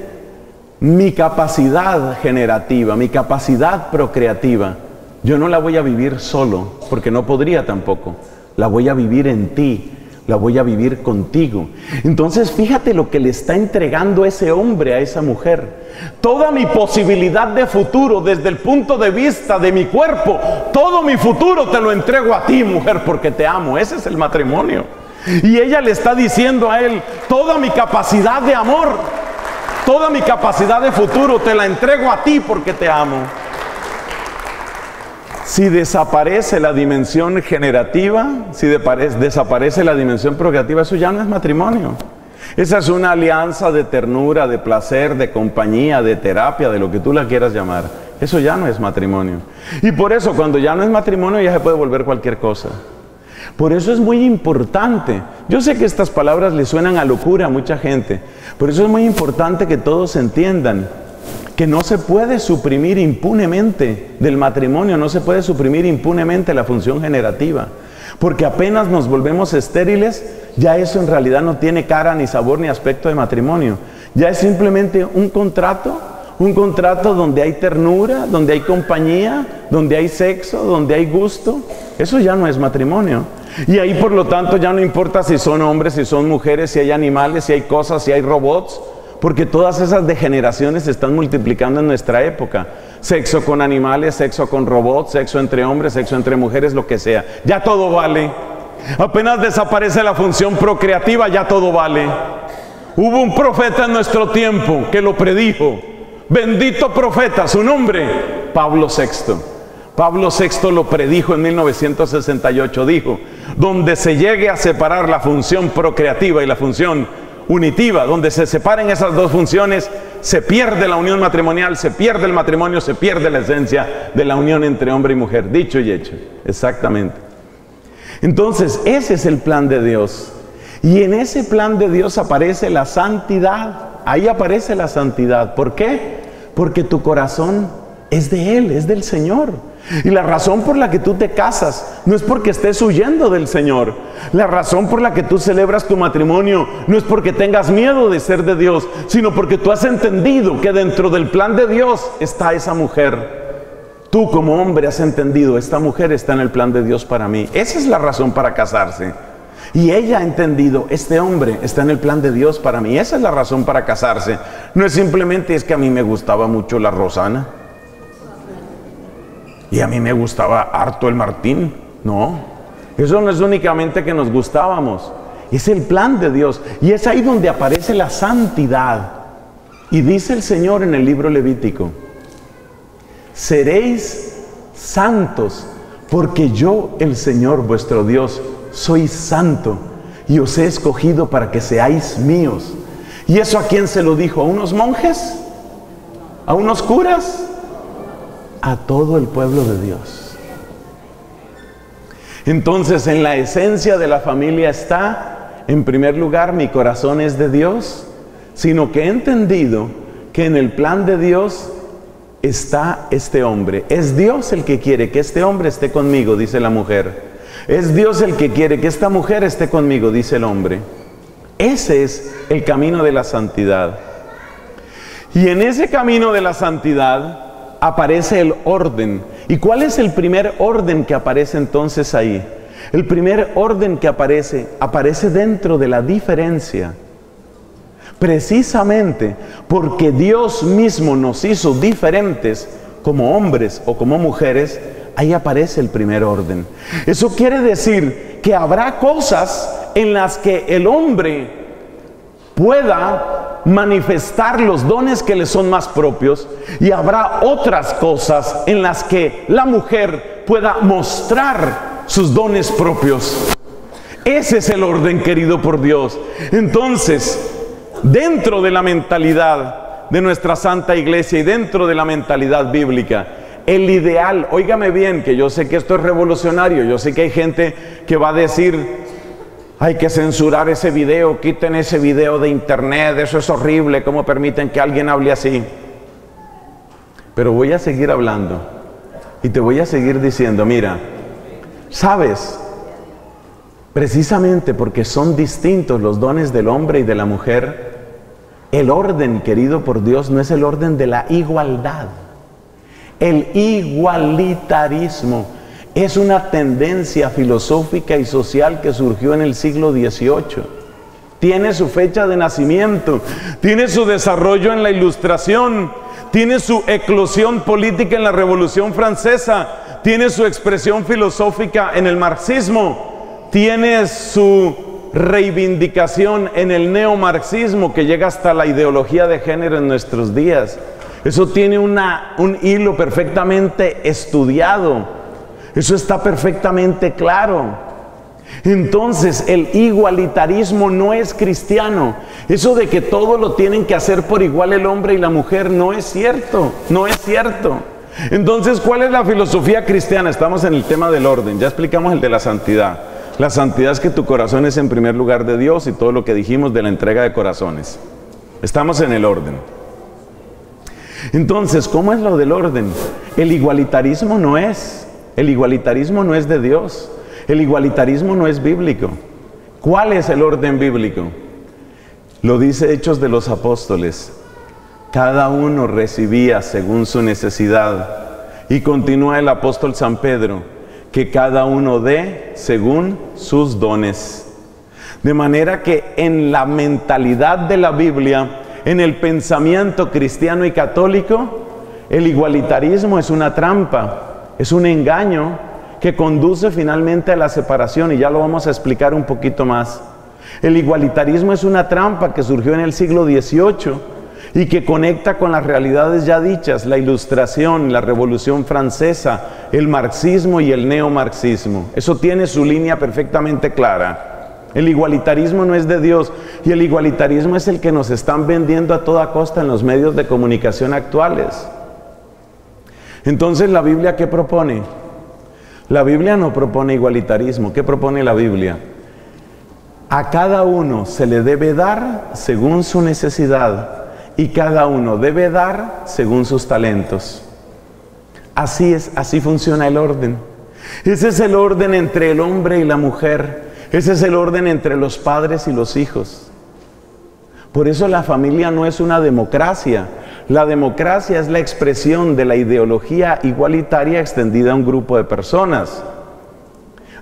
mi capacidad generativa, mi capacidad procreativa, yo no la voy a vivir solo, porque no podría tampoco, la voy a vivir en ti, la voy a vivir contigo. Entonces fíjate lo que le está entregando ese hombre a esa mujer, toda mi posibilidad de futuro desde el punto de vista de mi cuerpo, todo mi futuro te lo entrego a ti, mujer, porque te amo. Ese es el matrimonio. Y ella le está diciendo a él, toda mi capacidad de amor, toda mi capacidad de futuro, te la entrego a ti porque te amo. Si desaparece la dimensión generativa, si desaparece la dimensión procreativa, eso ya no es matrimonio. Esa es una alianza de ternura, de placer, de compañía, de terapia, de lo que tú la quieras llamar. Eso ya no es matrimonio. Y por eso, cuando ya no es matrimonio, ya se puede volver cualquier cosa. Por eso es muy importante, yo sé que estas palabras le suenan a locura a mucha gente, por eso es muy importante que todos entiendan que no se puede suprimir impunemente del matrimonio, no se puede suprimir impunemente la función generativa, porque apenas nos volvemos estériles, ya eso en realidad no tiene cara, ni sabor, ni aspecto de matrimonio, ya es simplemente un contrato, un contrato donde hay ternura, donde hay compañía, donde hay sexo, donde hay gusto. Eso ya no es matrimonio. Y ahí, por lo tanto, ya no importa si son hombres, si son mujeres, si hay animales, si hay cosas, si hay robots, porque todas esas degeneraciones se están multiplicando en nuestra época. Sexo con animales, sexo con robots, sexo entre hombres, sexo entre mujeres, lo que sea. Ya todo vale. Apenas desaparece la función procreativa, ya todo vale. Hubo un profeta en nuestro tiempo que lo predijo. Bendito profeta, su nombre, Pablo sexto. Pablo sexto lo predijo en mil novecientos sesenta y ocho, dijo, donde se llegue a separar la función procreativa y la función unitiva, donde se separen esas dos funciones, se pierde la unión matrimonial, se pierde el matrimonio, se pierde la esencia de la unión entre hombre y mujer. Dicho y hecho, exactamente. Entonces, ese es el plan de Dios. Y en ese plan de Dios aparece la santidad. Ahí aparece la santidad. ¿Por qué? Porque tu corazón es de Él, es del Señor. Y la razón por la que tú te casas no es porque estés huyendo del Señor. La razón por la que tú celebras tu matrimonio no es porque tengas miedo de ser de Dios, sino porque tú has entendido que dentro del plan de Dios está esa mujer. Tú como hombre has entendido, esta mujer está en el plan de Dios para mí. Esa es la razón para casarse. Y ella ha entendido, este hombre está en el plan de Dios para mí. Esa es la razón para casarse. No es simplemente es que a mí me gustaba mucho la Rosana. Y a mí me gustaba harto el Martín. No, eso no es únicamente que nos gustábamos. Es el plan de Dios. Y es ahí donde aparece la santidad. Y dice el Señor en el libro Levítico, seréis santos porque yo, el Señor vuestro Dios, soy santo y os he escogido para que seáis míos. ¿Y eso a quién se lo dijo? ¿A unos monjes? ¿A unos curas? A todo el pueblo de Dios. Entonces, en la esencia de la familia está, en primer lugar, mi corazón es de Dios, sino que he entendido que en el plan de Dios está este hombre. Es Dios el que quiere que este hombre esté conmigo, dice la mujer. Es Dios el que quiere que esta mujer esté conmigo, dice el hombre. Ese es el camino de la santidad. Y en ese camino de la santidad aparece el orden. ¿Y cuál es el primer orden que aparece entonces ahí? El primer orden que aparece, aparece dentro de la diferencia. Precisamente porque Dios mismo nos hizo diferentes como hombres o como mujeres, ahí aparece el primer orden. Eso quiere decir que habrá cosas en las que el hombre pueda manifestar los dones que le son más propios, y habrá otras cosas en las que la mujer pueda mostrar sus dones propios. Ese es el orden querido por Dios. Entonces, dentro de la mentalidad de nuestra Santa Iglesia y dentro de la mentalidad bíblica, el ideal, óigame bien, que yo sé que esto es revolucionario, yo sé que hay gente que va a decir: hay que censurar ese video, quiten ese video de internet, eso es horrible, ¿cómo permiten que alguien hable así? Pero voy a seguir hablando y te voy a seguir diciendo: mira, ¿sabes? Precisamente porque son distintos los dones del hombre y de la mujer, el orden querido por Dios no es el orden de la igualdad. El igualitarismo es una tendencia filosófica y social que surgió en el siglo dieciocho. Tiene su fecha de nacimiento, tiene su desarrollo en la Ilustración, tiene su eclosión política en la Revolución Francesa, tiene su expresión filosófica en el marxismo, tiene su reivindicación en el neomarxismo que llega hasta la ideología de género en nuestros días. Eso tiene una, un hilo perfectamente estudiado. Eso está perfectamente claro. Entonces, el igualitarismo no es cristiano. Eso de que todo lo tienen que hacer por igual el hombre y la mujer no es cierto. No es cierto. Entonces, ¿cuál es la filosofía cristiana? Estamos en el tema del orden. Ya explicamos el de la santidad. La santidad es que tu corazón es en primer lugar de Dios, y todo lo que dijimos de la entrega de corazones. Estamos en el orden. Entonces, ¿cómo es lo del orden? El igualitarismo no es. El igualitarismo no es de Dios. El igualitarismo no es bíblico. ¿Cuál es el orden bíblico? Lo dice Hechos de los Apóstoles. Cada uno recibía según su necesidad. Y continúa el apóstol San Pedro: que cada uno dé según sus dones. De manera que en la mentalidad de la Biblia, en el pensamiento cristiano y católico, el igualitarismo es una trampa, es un engaño que conduce finalmente a la separación, y ya lo vamos a explicar un poquito más. El igualitarismo es una trampa que surgió en el siglo dieciocho y que conecta con las realidades ya dichas: la Ilustración, la Revolución Francesa, el marxismo y el neomarxismo. Eso tiene su línea perfectamente clara. El igualitarismo no es de Dios, y el igualitarismo es el que nos están vendiendo a toda costa en los medios de comunicación actuales. Entonces, ¿la Biblia qué propone? La Biblia no propone igualitarismo. ¿Qué propone la Biblia? A cada uno se le debe dar según su necesidad. Y cada uno debe dar según sus talentos. Así es, así funciona el orden. Ese es el orden entre el hombre y la mujer. Ese es el orden entre los padres y los hijos. Por eso la familia no es una democracia. La democracia es la expresión de la ideología igualitaria extendida a un grupo de personas.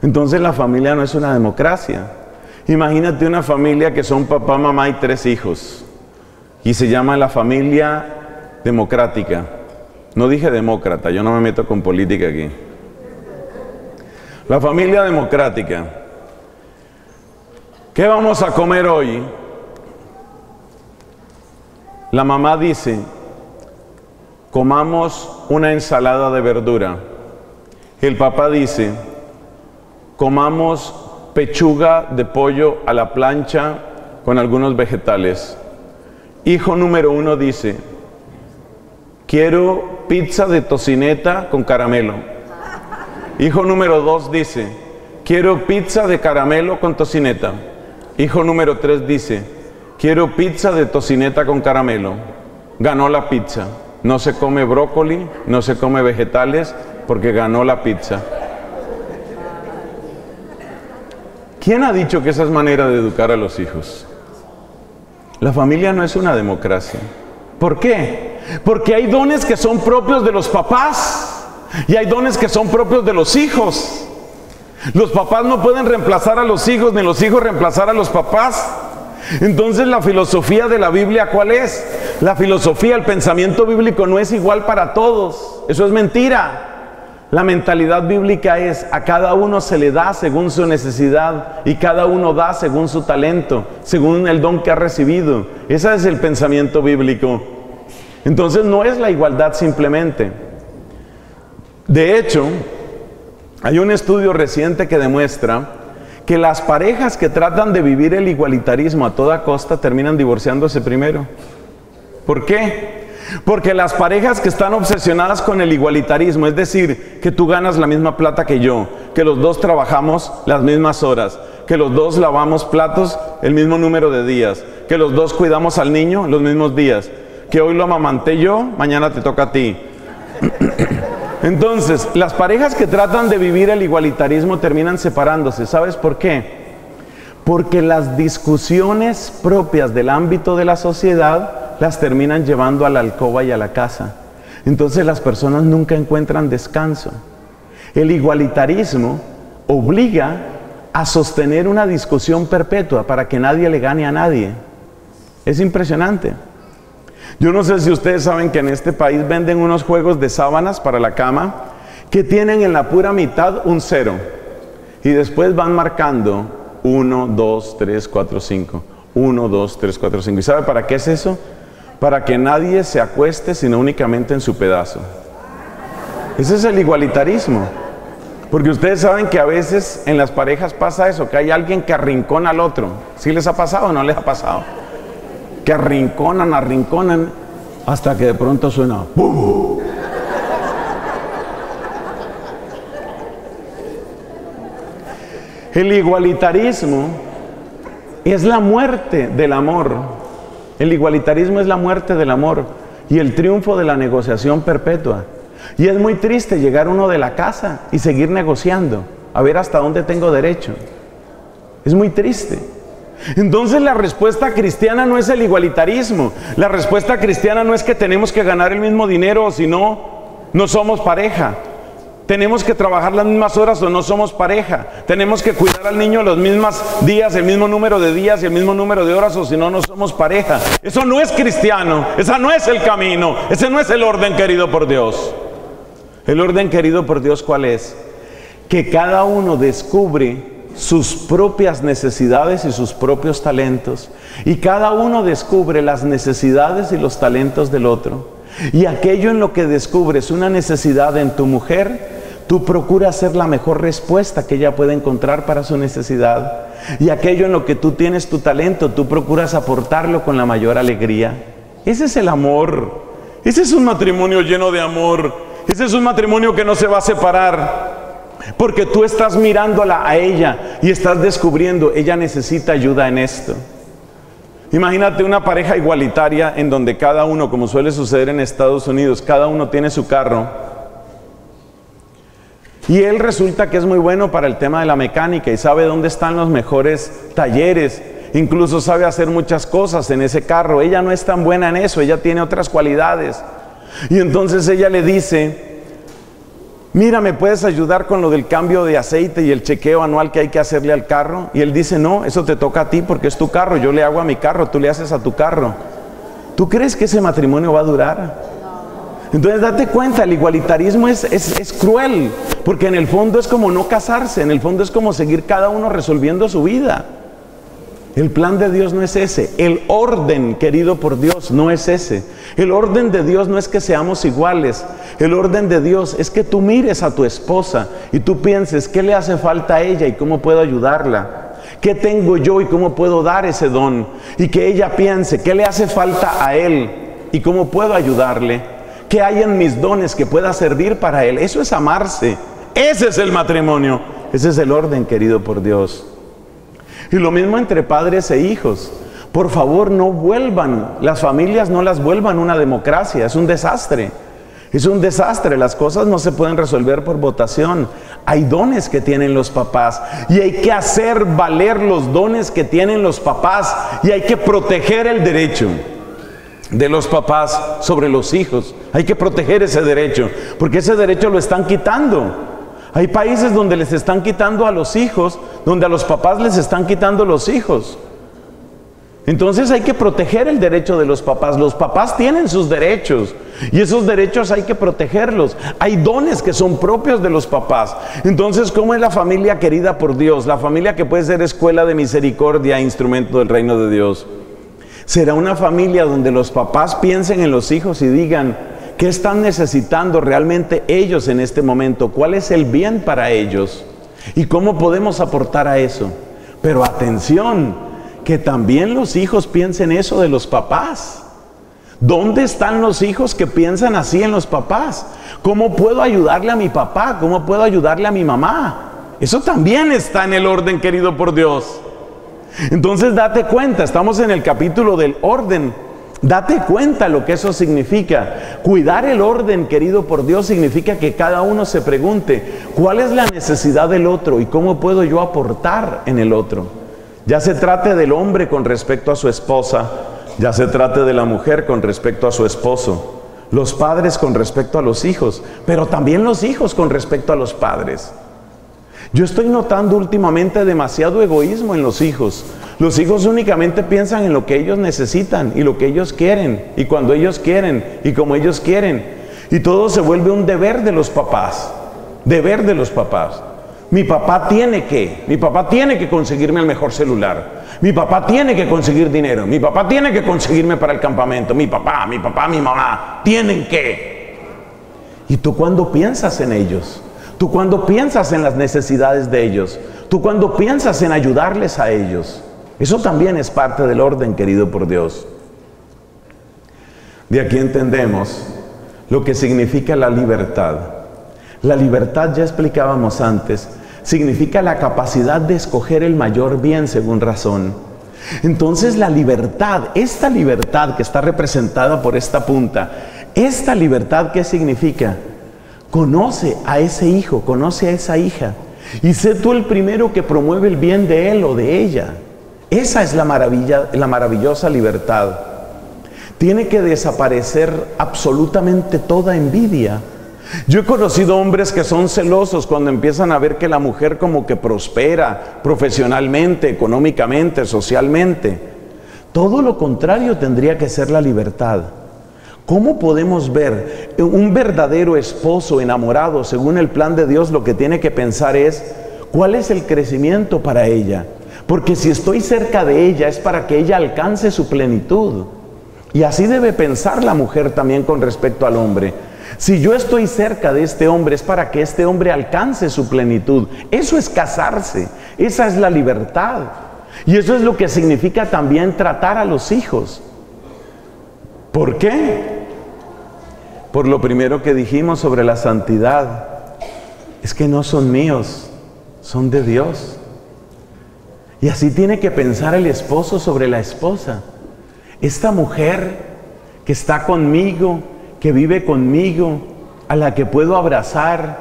Entonces, la familia no es una democracia. Imagínate una familia que son papá, mamá y tres hijos. Y se llama la familia democrática. No dije demócrata, yo no me meto con política aquí. La familia democrática. ¿Qué vamos a comer hoy? La mamá dice: comamos una ensalada de verdura. El papá dice: comamos pechuga de pollo a la plancha con algunos vegetales. Hijo número uno dice: quiero pizza de tocineta con caramelo. Hijo número dos dice: quiero pizza de caramelo con tocineta. Hijo número tres dice: quiero pizza de tocineta con caramelo. Ganó la pizza. No se come brócoli, no se come vegetales, porque ganó la pizza. ¿Quién ha dicho que esa es manera de educar a los hijos? La familia no es una democracia. ¿Por qué? Porque hay dones que son propios de los papás y hay dones que son propios de los hijos. Los papás no pueden reemplazar a los hijos, ni los hijos reemplazar a los papás. Entonces, ¿la filosofía de la Biblia cuál es? La filosofía, el pensamiento bíblico no es igual para todos. Eso es mentira. La mentalidad bíblica es: a cada uno se le da según su necesidad y cada uno da según su talento, según el don que ha recibido. Ese es el pensamiento bíblico. Entonces no es la igualdad simplemente. De hecho, hay un estudio reciente que demuestra que las parejas que tratan de vivir el igualitarismo a toda costa terminan divorciándose primero. ¿Por qué? Porque las parejas que están obsesionadas con el igualitarismo, es decir, que tú ganas la misma plata que yo, que los dos trabajamos las mismas horas, que los dos lavamos platos el mismo número de días, que los dos cuidamos al niño los mismos días, que hoy lo amamanté yo, mañana te toca a ti. Entonces, las parejas que tratan de vivir el igualitarismo terminan separándose. ¿Sabes por qué? Porque las discusiones propias del ámbito de la sociedad las terminan llevando a la alcoba y a la casa. Entonces las personas nunca encuentran descanso. El igualitarismo obliga a sostener una discusión perpetua para que nadie le gane a nadie. Es impresionante. Yo no sé si ustedes saben que en este país venden unos juegos de sábanas para la cama que tienen en la pura mitad un cero y después van marcando uno, dos, tres, cuatro, cinco, uno, dos, tres, cuatro, cinco. ¿Y sabe para qué es eso? Para que nadie se acueste sino únicamente en su pedazo. Ese es el igualitarismo. Porque ustedes saben que a veces en las parejas pasa eso, que hay alguien que arrincona al otro. ¿Sí les ha pasado o no les ha pasado? Que arrinconan, arrinconan, hasta que de pronto suena ¡pum! El igualitarismo es la muerte del amor. El igualitarismo es la muerte del amor y el triunfo de la negociación perpetua. Y es muy triste llegar uno de la casa y seguir negociando, a ver hasta dónde tengo derecho. Es muy triste. Entonces la respuesta cristiana no es el igualitarismo. La respuesta cristiana no es que tenemos que ganar el mismo dinero o si no, no somos pareja. Tenemos que trabajar las mismas horas o no somos pareja. Tenemos que cuidar al niño los mismos días, el mismo número de días y el mismo número de horas o si no, no somos pareja. Eso no es cristiano. Ese no es el camino. Ese no es el orden querido por Dios. El orden querido por Dios, ¿cuál es? Que cada uno descubre sus propias necesidades y sus propios talentos. Y cada uno descubre las necesidades y los talentos del otro. Y aquello en lo que descubres una necesidad en tu mujer, tú procuras ser la mejor respuesta que ella pueda encontrar para su necesidad. Y aquello en lo que tú tienes tu talento, tú procuras aportarlo con la mayor alegría. Ese es el amor. Ese es un matrimonio lleno de amor. Ese es un matrimonio que no se va a separar. Porque tú estás mirándola a ella y estás descubriendo, ella necesita ayuda en esto. Imagínate una pareja igualitaria en donde cada uno, como suele suceder en Estados Unidos, cada uno tiene su carro. Y él resulta que es muy bueno para el tema de la mecánica y sabe dónde están los mejores talleres. Incluso sabe hacer muchas cosas en ese carro. Ella no es tan buena en eso, ella tiene otras cualidades. Y entonces ella le dice, mira, ¿me puedes ayudar con lo del cambio de aceite y el chequeo anual que hay que hacerle al carro? Y él dice, no, eso te toca a ti porque es tu carro, yo le hago a mi carro, tú le haces a tu carro. ¿Tú crees que ese matrimonio va a durar? Entonces date cuenta, el igualitarismo es, es, es cruel, porque en el fondo es como no casarse, en el fondo es como seguir cada uno resolviendo su vida. El plan de Dios no es ese, el orden querido por Dios no es ese. El orden de Dios no es que seamos iguales, el orden de Dios es que tú mires a tu esposa y tú pienses qué le hace falta a ella y cómo puedo ayudarla. ¿Qué tengo yo y cómo puedo dar ese don? Y que ella piense qué le hace falta a él y cómo puedo ayudarle. ¿Qué hay en mis dones que pueda servir para él? Eso es amarse, ese es el matrimonio, ese es el orden querido por Dios. Y lo mismo entre padres e hijos. Por favor, no vuelvan, las familias no las vuelvan una democracia, es un desastre. Es un desastre, las cosas no se pueden resolver por votación. Hay dones que tienen los papás y hay que hacer valer los dones que tienen los papás y hay que proteger el derecho de los papás sobre los hijos. Hay que proteger ese derecho, porque ese derecho lo están quitando. Hay países donde les están quitando a los hijos, donde a los papás les están quitando los hijos. Entonces hay que proteger el derecho de los papás. Los papás tienen sus derechos y esos derechos hay que protegerlos. Hay dones que son propios de los papás. Entonces, ¿cómo es la familia querida por Dios? La familia que puede ser escuela de misericordia, instrumento del reino de Dios. Será una familia donde los papás piensen en los hijos y digan, ¿qué están necesitando realmente ellos en este momento? ¿Cuál es el bien para ellos? ¿Y cómo podemos aportar a eso? Pero atención, que también los hijos piensen eso de los papás. ¿Dónde están los hijos que piensan así en los papás? ¿Cómo puedo ayudarle a mi papá? ¿Cómo puedo ayudarle a mi mamá? Eso también está en el orden, querido por Dios. Entonces date cuenta, estamos en el capítulo del orden. Date cuenta lo que eso significa. Cuidar el orden, querido por Dios, significa que cada uno se pregunte, ¿cuál es la necesidad del otro y cómo puedo yo aportar en el otro? Ya se trate del hombre con respecto a su esposa, ya se trate de la mujer con respecto a su esposo, los padres con respecto a los hijos, pero también los hijos con respecto a los padres. Yo estoy notando últimamente demasiado egoísmo en los hijos. Los hijos únicamente piensan en lo que ellos necesitan y lo que ellos quieren, y cuando ellos quieren, y como ellos quieren. Y todo se vuelve un deber de los papás, deber de los papás. Mi papá tiene que, mi papá tiene que conseguirme el mejor celular. Mi papá tiene que conseguir dinero. Mi papá tiene que conseguirme para el campamento. Mi papá, mi papá, mi mamá, tienen que. ¿Y tú cuándo piensas en ellos? ¿Tú cuándo piensas en las necesidades de ellos? ¿Tú cuándo piensas en ayudarles a ellos? Eso también es parte del orden, querido por Dios. De aquí entendemos lo que significa la libertad. La libertad, ya explicábamos antes, significa la capacidad de escoger el mayor bien según razón. Entonces la libertad, esta libertad que está representada por esta punta, esta libertad, ¿qué significa? Conoce a ese hijo, conoce a esa hija y sé tú el primero que promueve el bien de él o de ella. Esa es la maravilla, la maravillosa libertad. Tiene que desaparecer absolutamente toda envidia. Yo he conocido hombres que son celosos cuando empiezan a ver que la mujer como que prospera profesionalmente, económicamente, socialmente. Todo lo contrario tendría que ser la libertad. ¿Cómo podemos ver? Un verdadero esposo enamorado, según el plan de Dios, lo que tiene que pensar es, ¿cuál es el crecimiento para ella? Porque si estoy cerca de ella es para que ella alcance su plenitud. Y así debe pensar la mujer también con respecto al hombre. Si yo estoy cerca de este hombre, es para que este hombre alcance su plenitud. Eso es casarse, esa es la libertad. Y eso es lo que significa también tratar a los hijos. ¿Por qué? Por lo primero que dijimos sobre la santidad. Es que no son míos, son de Dios. Y así tiene que pensar el esposo sobre la esposa. Esta mujer que está conmigo, que vive conmigo, a la que puedo abrazar,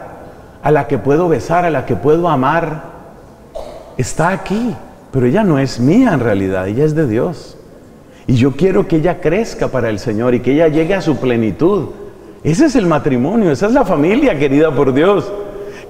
a la que puedo besar, a la que puedo amar, está aquí, pero ella no es mía en realidad, ella es de Dios. Y yo quiero que ella crezca para el Señor y que ella llegue a su plenitud. Ese es el matrimonio, esa es la familia querida por Dios.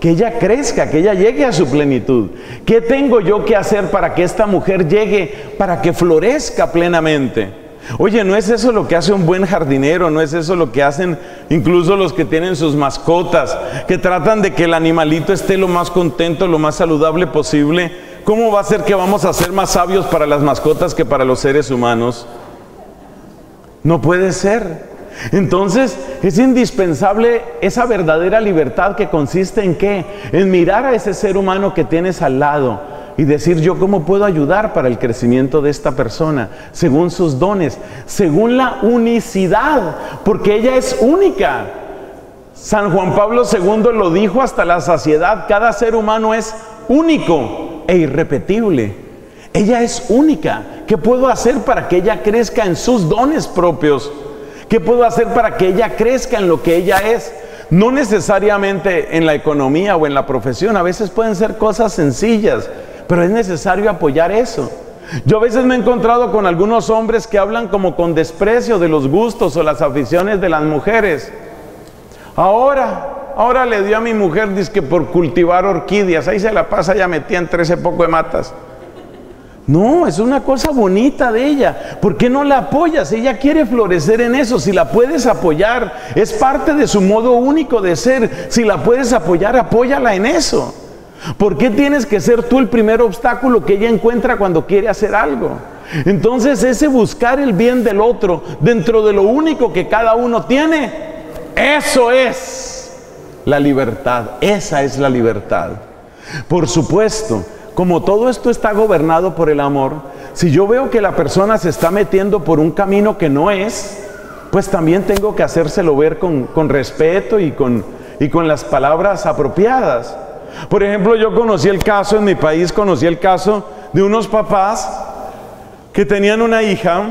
Que ella crezca, que ella llegue a su plenitud. ¿Qué tengo yo que hacer para que esta mujer llegue, para que florezca plenamente? Oye, ¿no es eso lo que hace un buen jardinero? ¿No es eso lo que hacen incluso los que tienen sus mascotas? Que tratan de que el animalito esté lo más contento, lo más saludable posible. ¿Cómo va a ser que vamos a ser más sabios para las mascotas que para los seres humanos? No puede ser. Entonces, es indispensable esa verdadera libertad que consiste en ¿qué? En mirar a ese ser humano que tienes al lado y decir, yo cómo puedo ayudar para el crecimiento de esta persona, según sus dones, según la unicidad, porque ella es única. San Juan Pablo segundo lo dijo hasta la saciedad, cada ser humano es único e irrepetible. Ella es única. ¿Qué puedo hacer para que ella crezca en sus dones propios? ¿Qué puedo hacer para que ella crezca en lo que ella es? No necesariamente en la economía o en la profesión, a veces pueden ser cosas sencillas, pero es necesario apoyar eso. Yo a veces me he encontrado con algunos hombres que hablan como con desprecio de los gustos o las aficiones de las mujeres. Ahora, ahora le dio a mi mujer, dice que por cultivar orquídeas, ahí se la pasa, ya metía en trece poco de matas. No, es una cosa bonita de ella. ¿Por qué no la apoyas? Ella quiere florecer en eso. Si la puedes apoyar, es parte de su modo único de ser. Si la puedes apoyar, apóyala en eso. ¿Por qué tienes que ser tú el primer obstáculo que ella encuentra cuando quiere hacer algo? Entonces, ese buscar el bien del otro dentro de lo único que cada uno tiene, eso es la libertad. Esa es la libertad. Por supuesto, como todo esto está gobernado por el amor, si yo veo que la persona se está metiendo por un camino que no es, pues también tengo que hacérselo ver con, con respeto y con, y con las palabras apropiadas. Por ejemplo, yo conocí el caso, en mi país conocí el caso de unos papás que tenían una hija,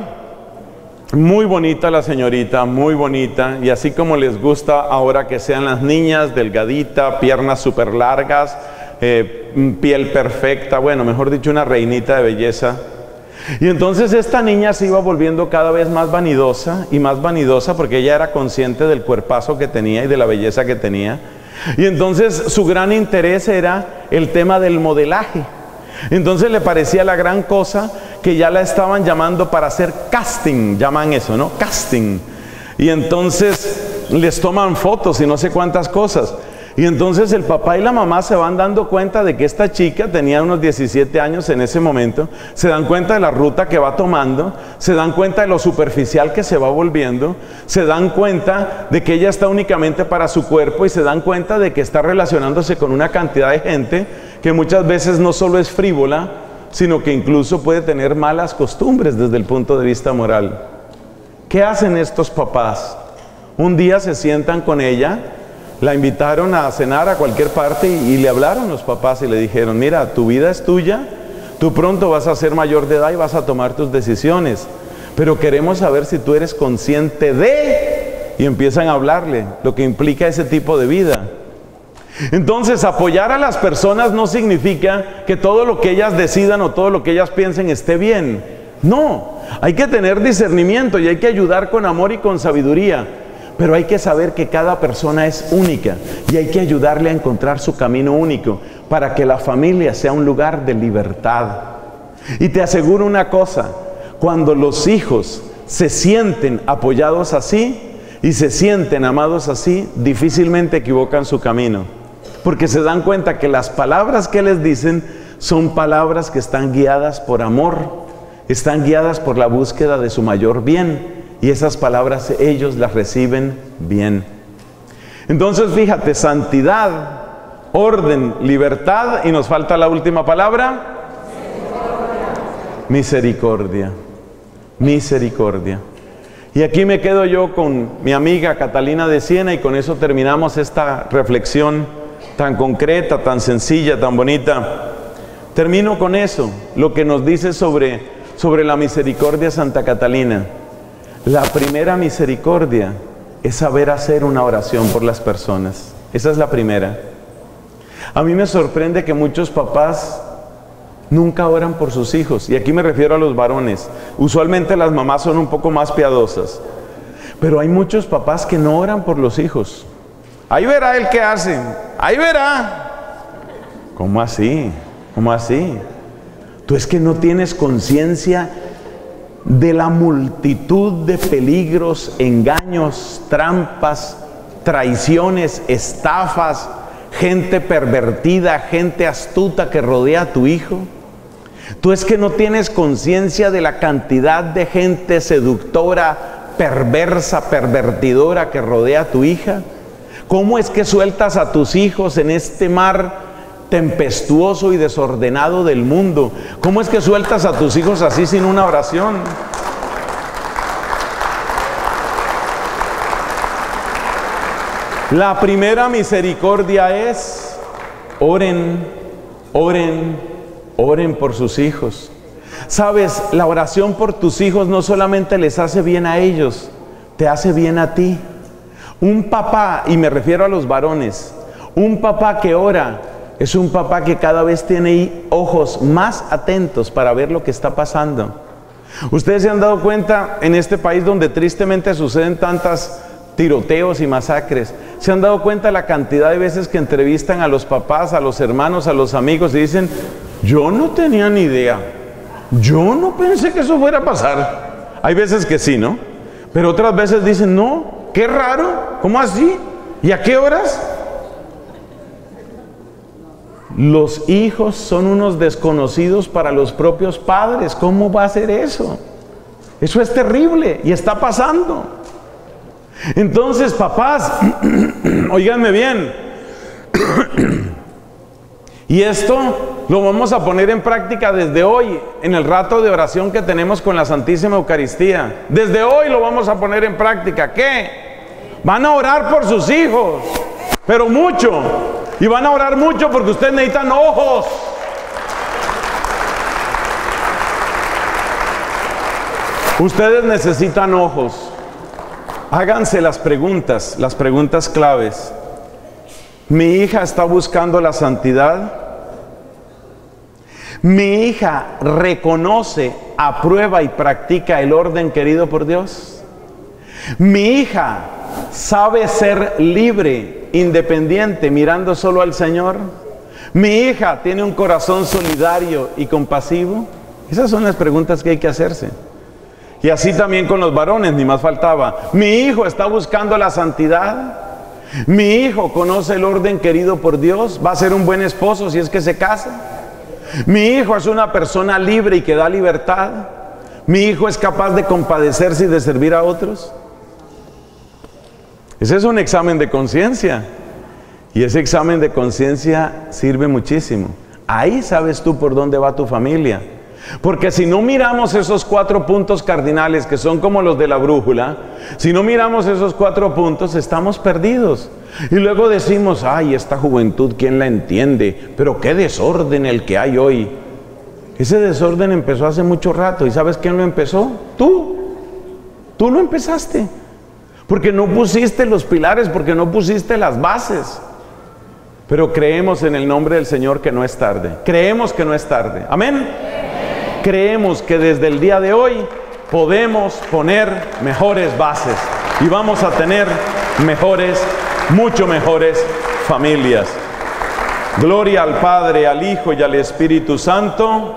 muy bonita la señorita, muy bonita, y así como les gusta ahora que sean las niñas, delgadita, piernas súper largas, Eh, piel perfecta, bueno, mejor dicho, una reinita de belleza. Y entonces esta niña se iba volviendo cada vez más vanidosa y más vanidosa, porque ella era consciente del cuerpazo que tenía y de la belleza que tenía. Y entonces su gran interés era el tema del modelaje. Entonces le parecía la gran cosa que ya la estaban llamando para hacer casting, llaman eso, ¿no? Casting. Y entonces les toman fotos y no sé cuántas cosas. Y entonces el papá y la mamá se van dando cuenta de que esta chica tenía unos diecisiete años en ese momento, se dan cuenta de la ruta que va tomando, se dan cuenta de lo superficial que se va volviendo, se dan cuenta de que ella está únicamente para su cuerpo y se dan cuenta de que está relacionándose con una cantidad de gente que muchas veces no solo es frívola, sino que incluso puede tener malas costumbres desde el punto de vista moral. ¿Qué hacen estos papás? Un día se sientan con ella, la invitaron a cenar a cualquier parte y, y le hablaron los papás y le dijeron: mira, tu vida es tuya, tú pronto vas a ser mayor de edad y vas a tomar tus decisiones, pero queremos saber si tú eres consciente de... Y empiezan a hablarle lo que implica ese tipo de vida. Entonces, apoyar a las personas no significa que todo lo que ellas decidan o todo lo que ellas piensen esté bien. No, hay que tener discernimiento y hay que ayudar con amor y con sabiduría. Pero hay que saber que cada persona es única y hay que ayudarle a encontrar su camino único para que la familia sea un lugar de libertad. Y te aseguro una cosa, cuando los hijos se sienten apoyados así y se sienten amados así, difícilmente equivocan su camino. Porque se dan cuenta que las palabras que les dicen son palabras que están guiadas por amor, están guiadas por la búsqueda de su mayor bien. Y esas palabras ellos las reciben bien. Entonces, fíjate, santidad, orden, libertad, y nos falta la última palabra. Misericordia. Misericordia. Y aquí me quedo yo con mi amiga Catalina de Siena y con eso terminamos esta reflexión tan concreta, tan sencilla, tan bonita. Termino con eso, lo que nos dice sobre, sobre la misericordia Santa Catalina. La primera misericordia es saber hacer una oración por las personas. Esa es la primera. A mí me sorprende que muchos papás nunca oran por sus hijos. Y aquí me refiero a los varones. Usualmente las mamás son un poco más piadosas. Pero hay muchos papás que no oran por los hijos. Ahí verá él qué hace. Ahí verá. ¿Cómo así? ¿Cómo así? Tú es que no tienes conciencia de la multitud de peligros, engaños, trampas, traiciones, estafas, gente pervertida, gente astuta que rodea a tu hijo. Tú es que no tienes conciencia de la cantidad de gente seductora, perversa, pervertidora que rodea a tu hija. ¿Cómo es que sueltas a tus hijos en este mar tempestuoso y desordenado del mundo? ¿Cómo es que sueltas a tus hijos así sin una oración? La primera misericordia es oren, oren, oren por sus hijos. Sabes, la oración por tus hijos no solamente les hace bien a ellos, te hace bien a ti. Un papá, y me refiero a los varones, un papá que ora es un papá que cada vez tiene ojos más atentos para ver lo que está pasando. Ustedes se han dado cuenta, en este país donde tristemente suceden tantos tiroteos y masacres, se han dado cuenta la cantidad de veces que entrevistan a los papás, a los hermanos, a los amigos y dicen: yo no tenía ni idea, Yo no pensé que eso fuera a pasar. Hay veces que sí, ¿no? Pero otras veces dicen, no, qué raro, ¿cómo así? ¿Y a qué horas? Los hijos son unos desconocidos para los propios padres. ¿Cómo va a ser eso? Eso es terrible y está pasando. Entonces, papás, óiganme bien. Y esto lo vamos a poner en práctica desde hoy, en el rato de oración que tenemos con la Santísima Eucaristía. Desde hoy lo vamos a poner en práctica. ¿Qué? Van a orar por sus hijos, pero mucho. Y van a orar mucho porque ustedes necesitan ojos. Ustedes necesitan ojos. Háganse las preguntas, las preguntas claves. ¿Mi hija está buscando la santidad? ¿Mi hija reconoce, aprueba y practica el orden querido por Dios? ¿Mi hija sabe ser libre, independiente, mirando solo al Señor? ¿Mi hija tiene un corazón solidario y compasivo? Esas son las preguntas que hay que hacerse. Y así también con los varones, ni más faltaba. ¿Mi hijo está buscando la santidad? ¿Mi hijo conoce el orden querido por Dios? ¿Va a ser un buen esposo si es que se casa? ¿Mi hijo es una persona libre y que da libertad? ¿Mi hijo es capaz de compadecerse y de servir a otros? Ese es un examen de conciencia. Y ese examen de conciencia sirve muchísimo. Ahí sabes tú por dónde va tu familia. Porque si no miramos esos cuatro puntos cardinales que son como los de la brújula, si no miramos esos cuatro puntos, estamos perdidos. Y luego decimos, ay, esta juventud, ¿quién la entiende? Pero qué desorden el que hay hoy. Ese desorden empezó hace mucho rato. ¿Y sabes quién lo empezó? Tú. Tú lo empezaste. Porque no pusiste los pilares, porque no pusiste las bases. Pero creemos en el nombre del Señor que no es tarde. Creemos que no es tarde. Amén. Creemos que desde el día de hoy podemos poner mejores bases y vamos a tener mejores, mucho mejores familias. Gloria al Padre, al Hijo y al Espíritu Santo.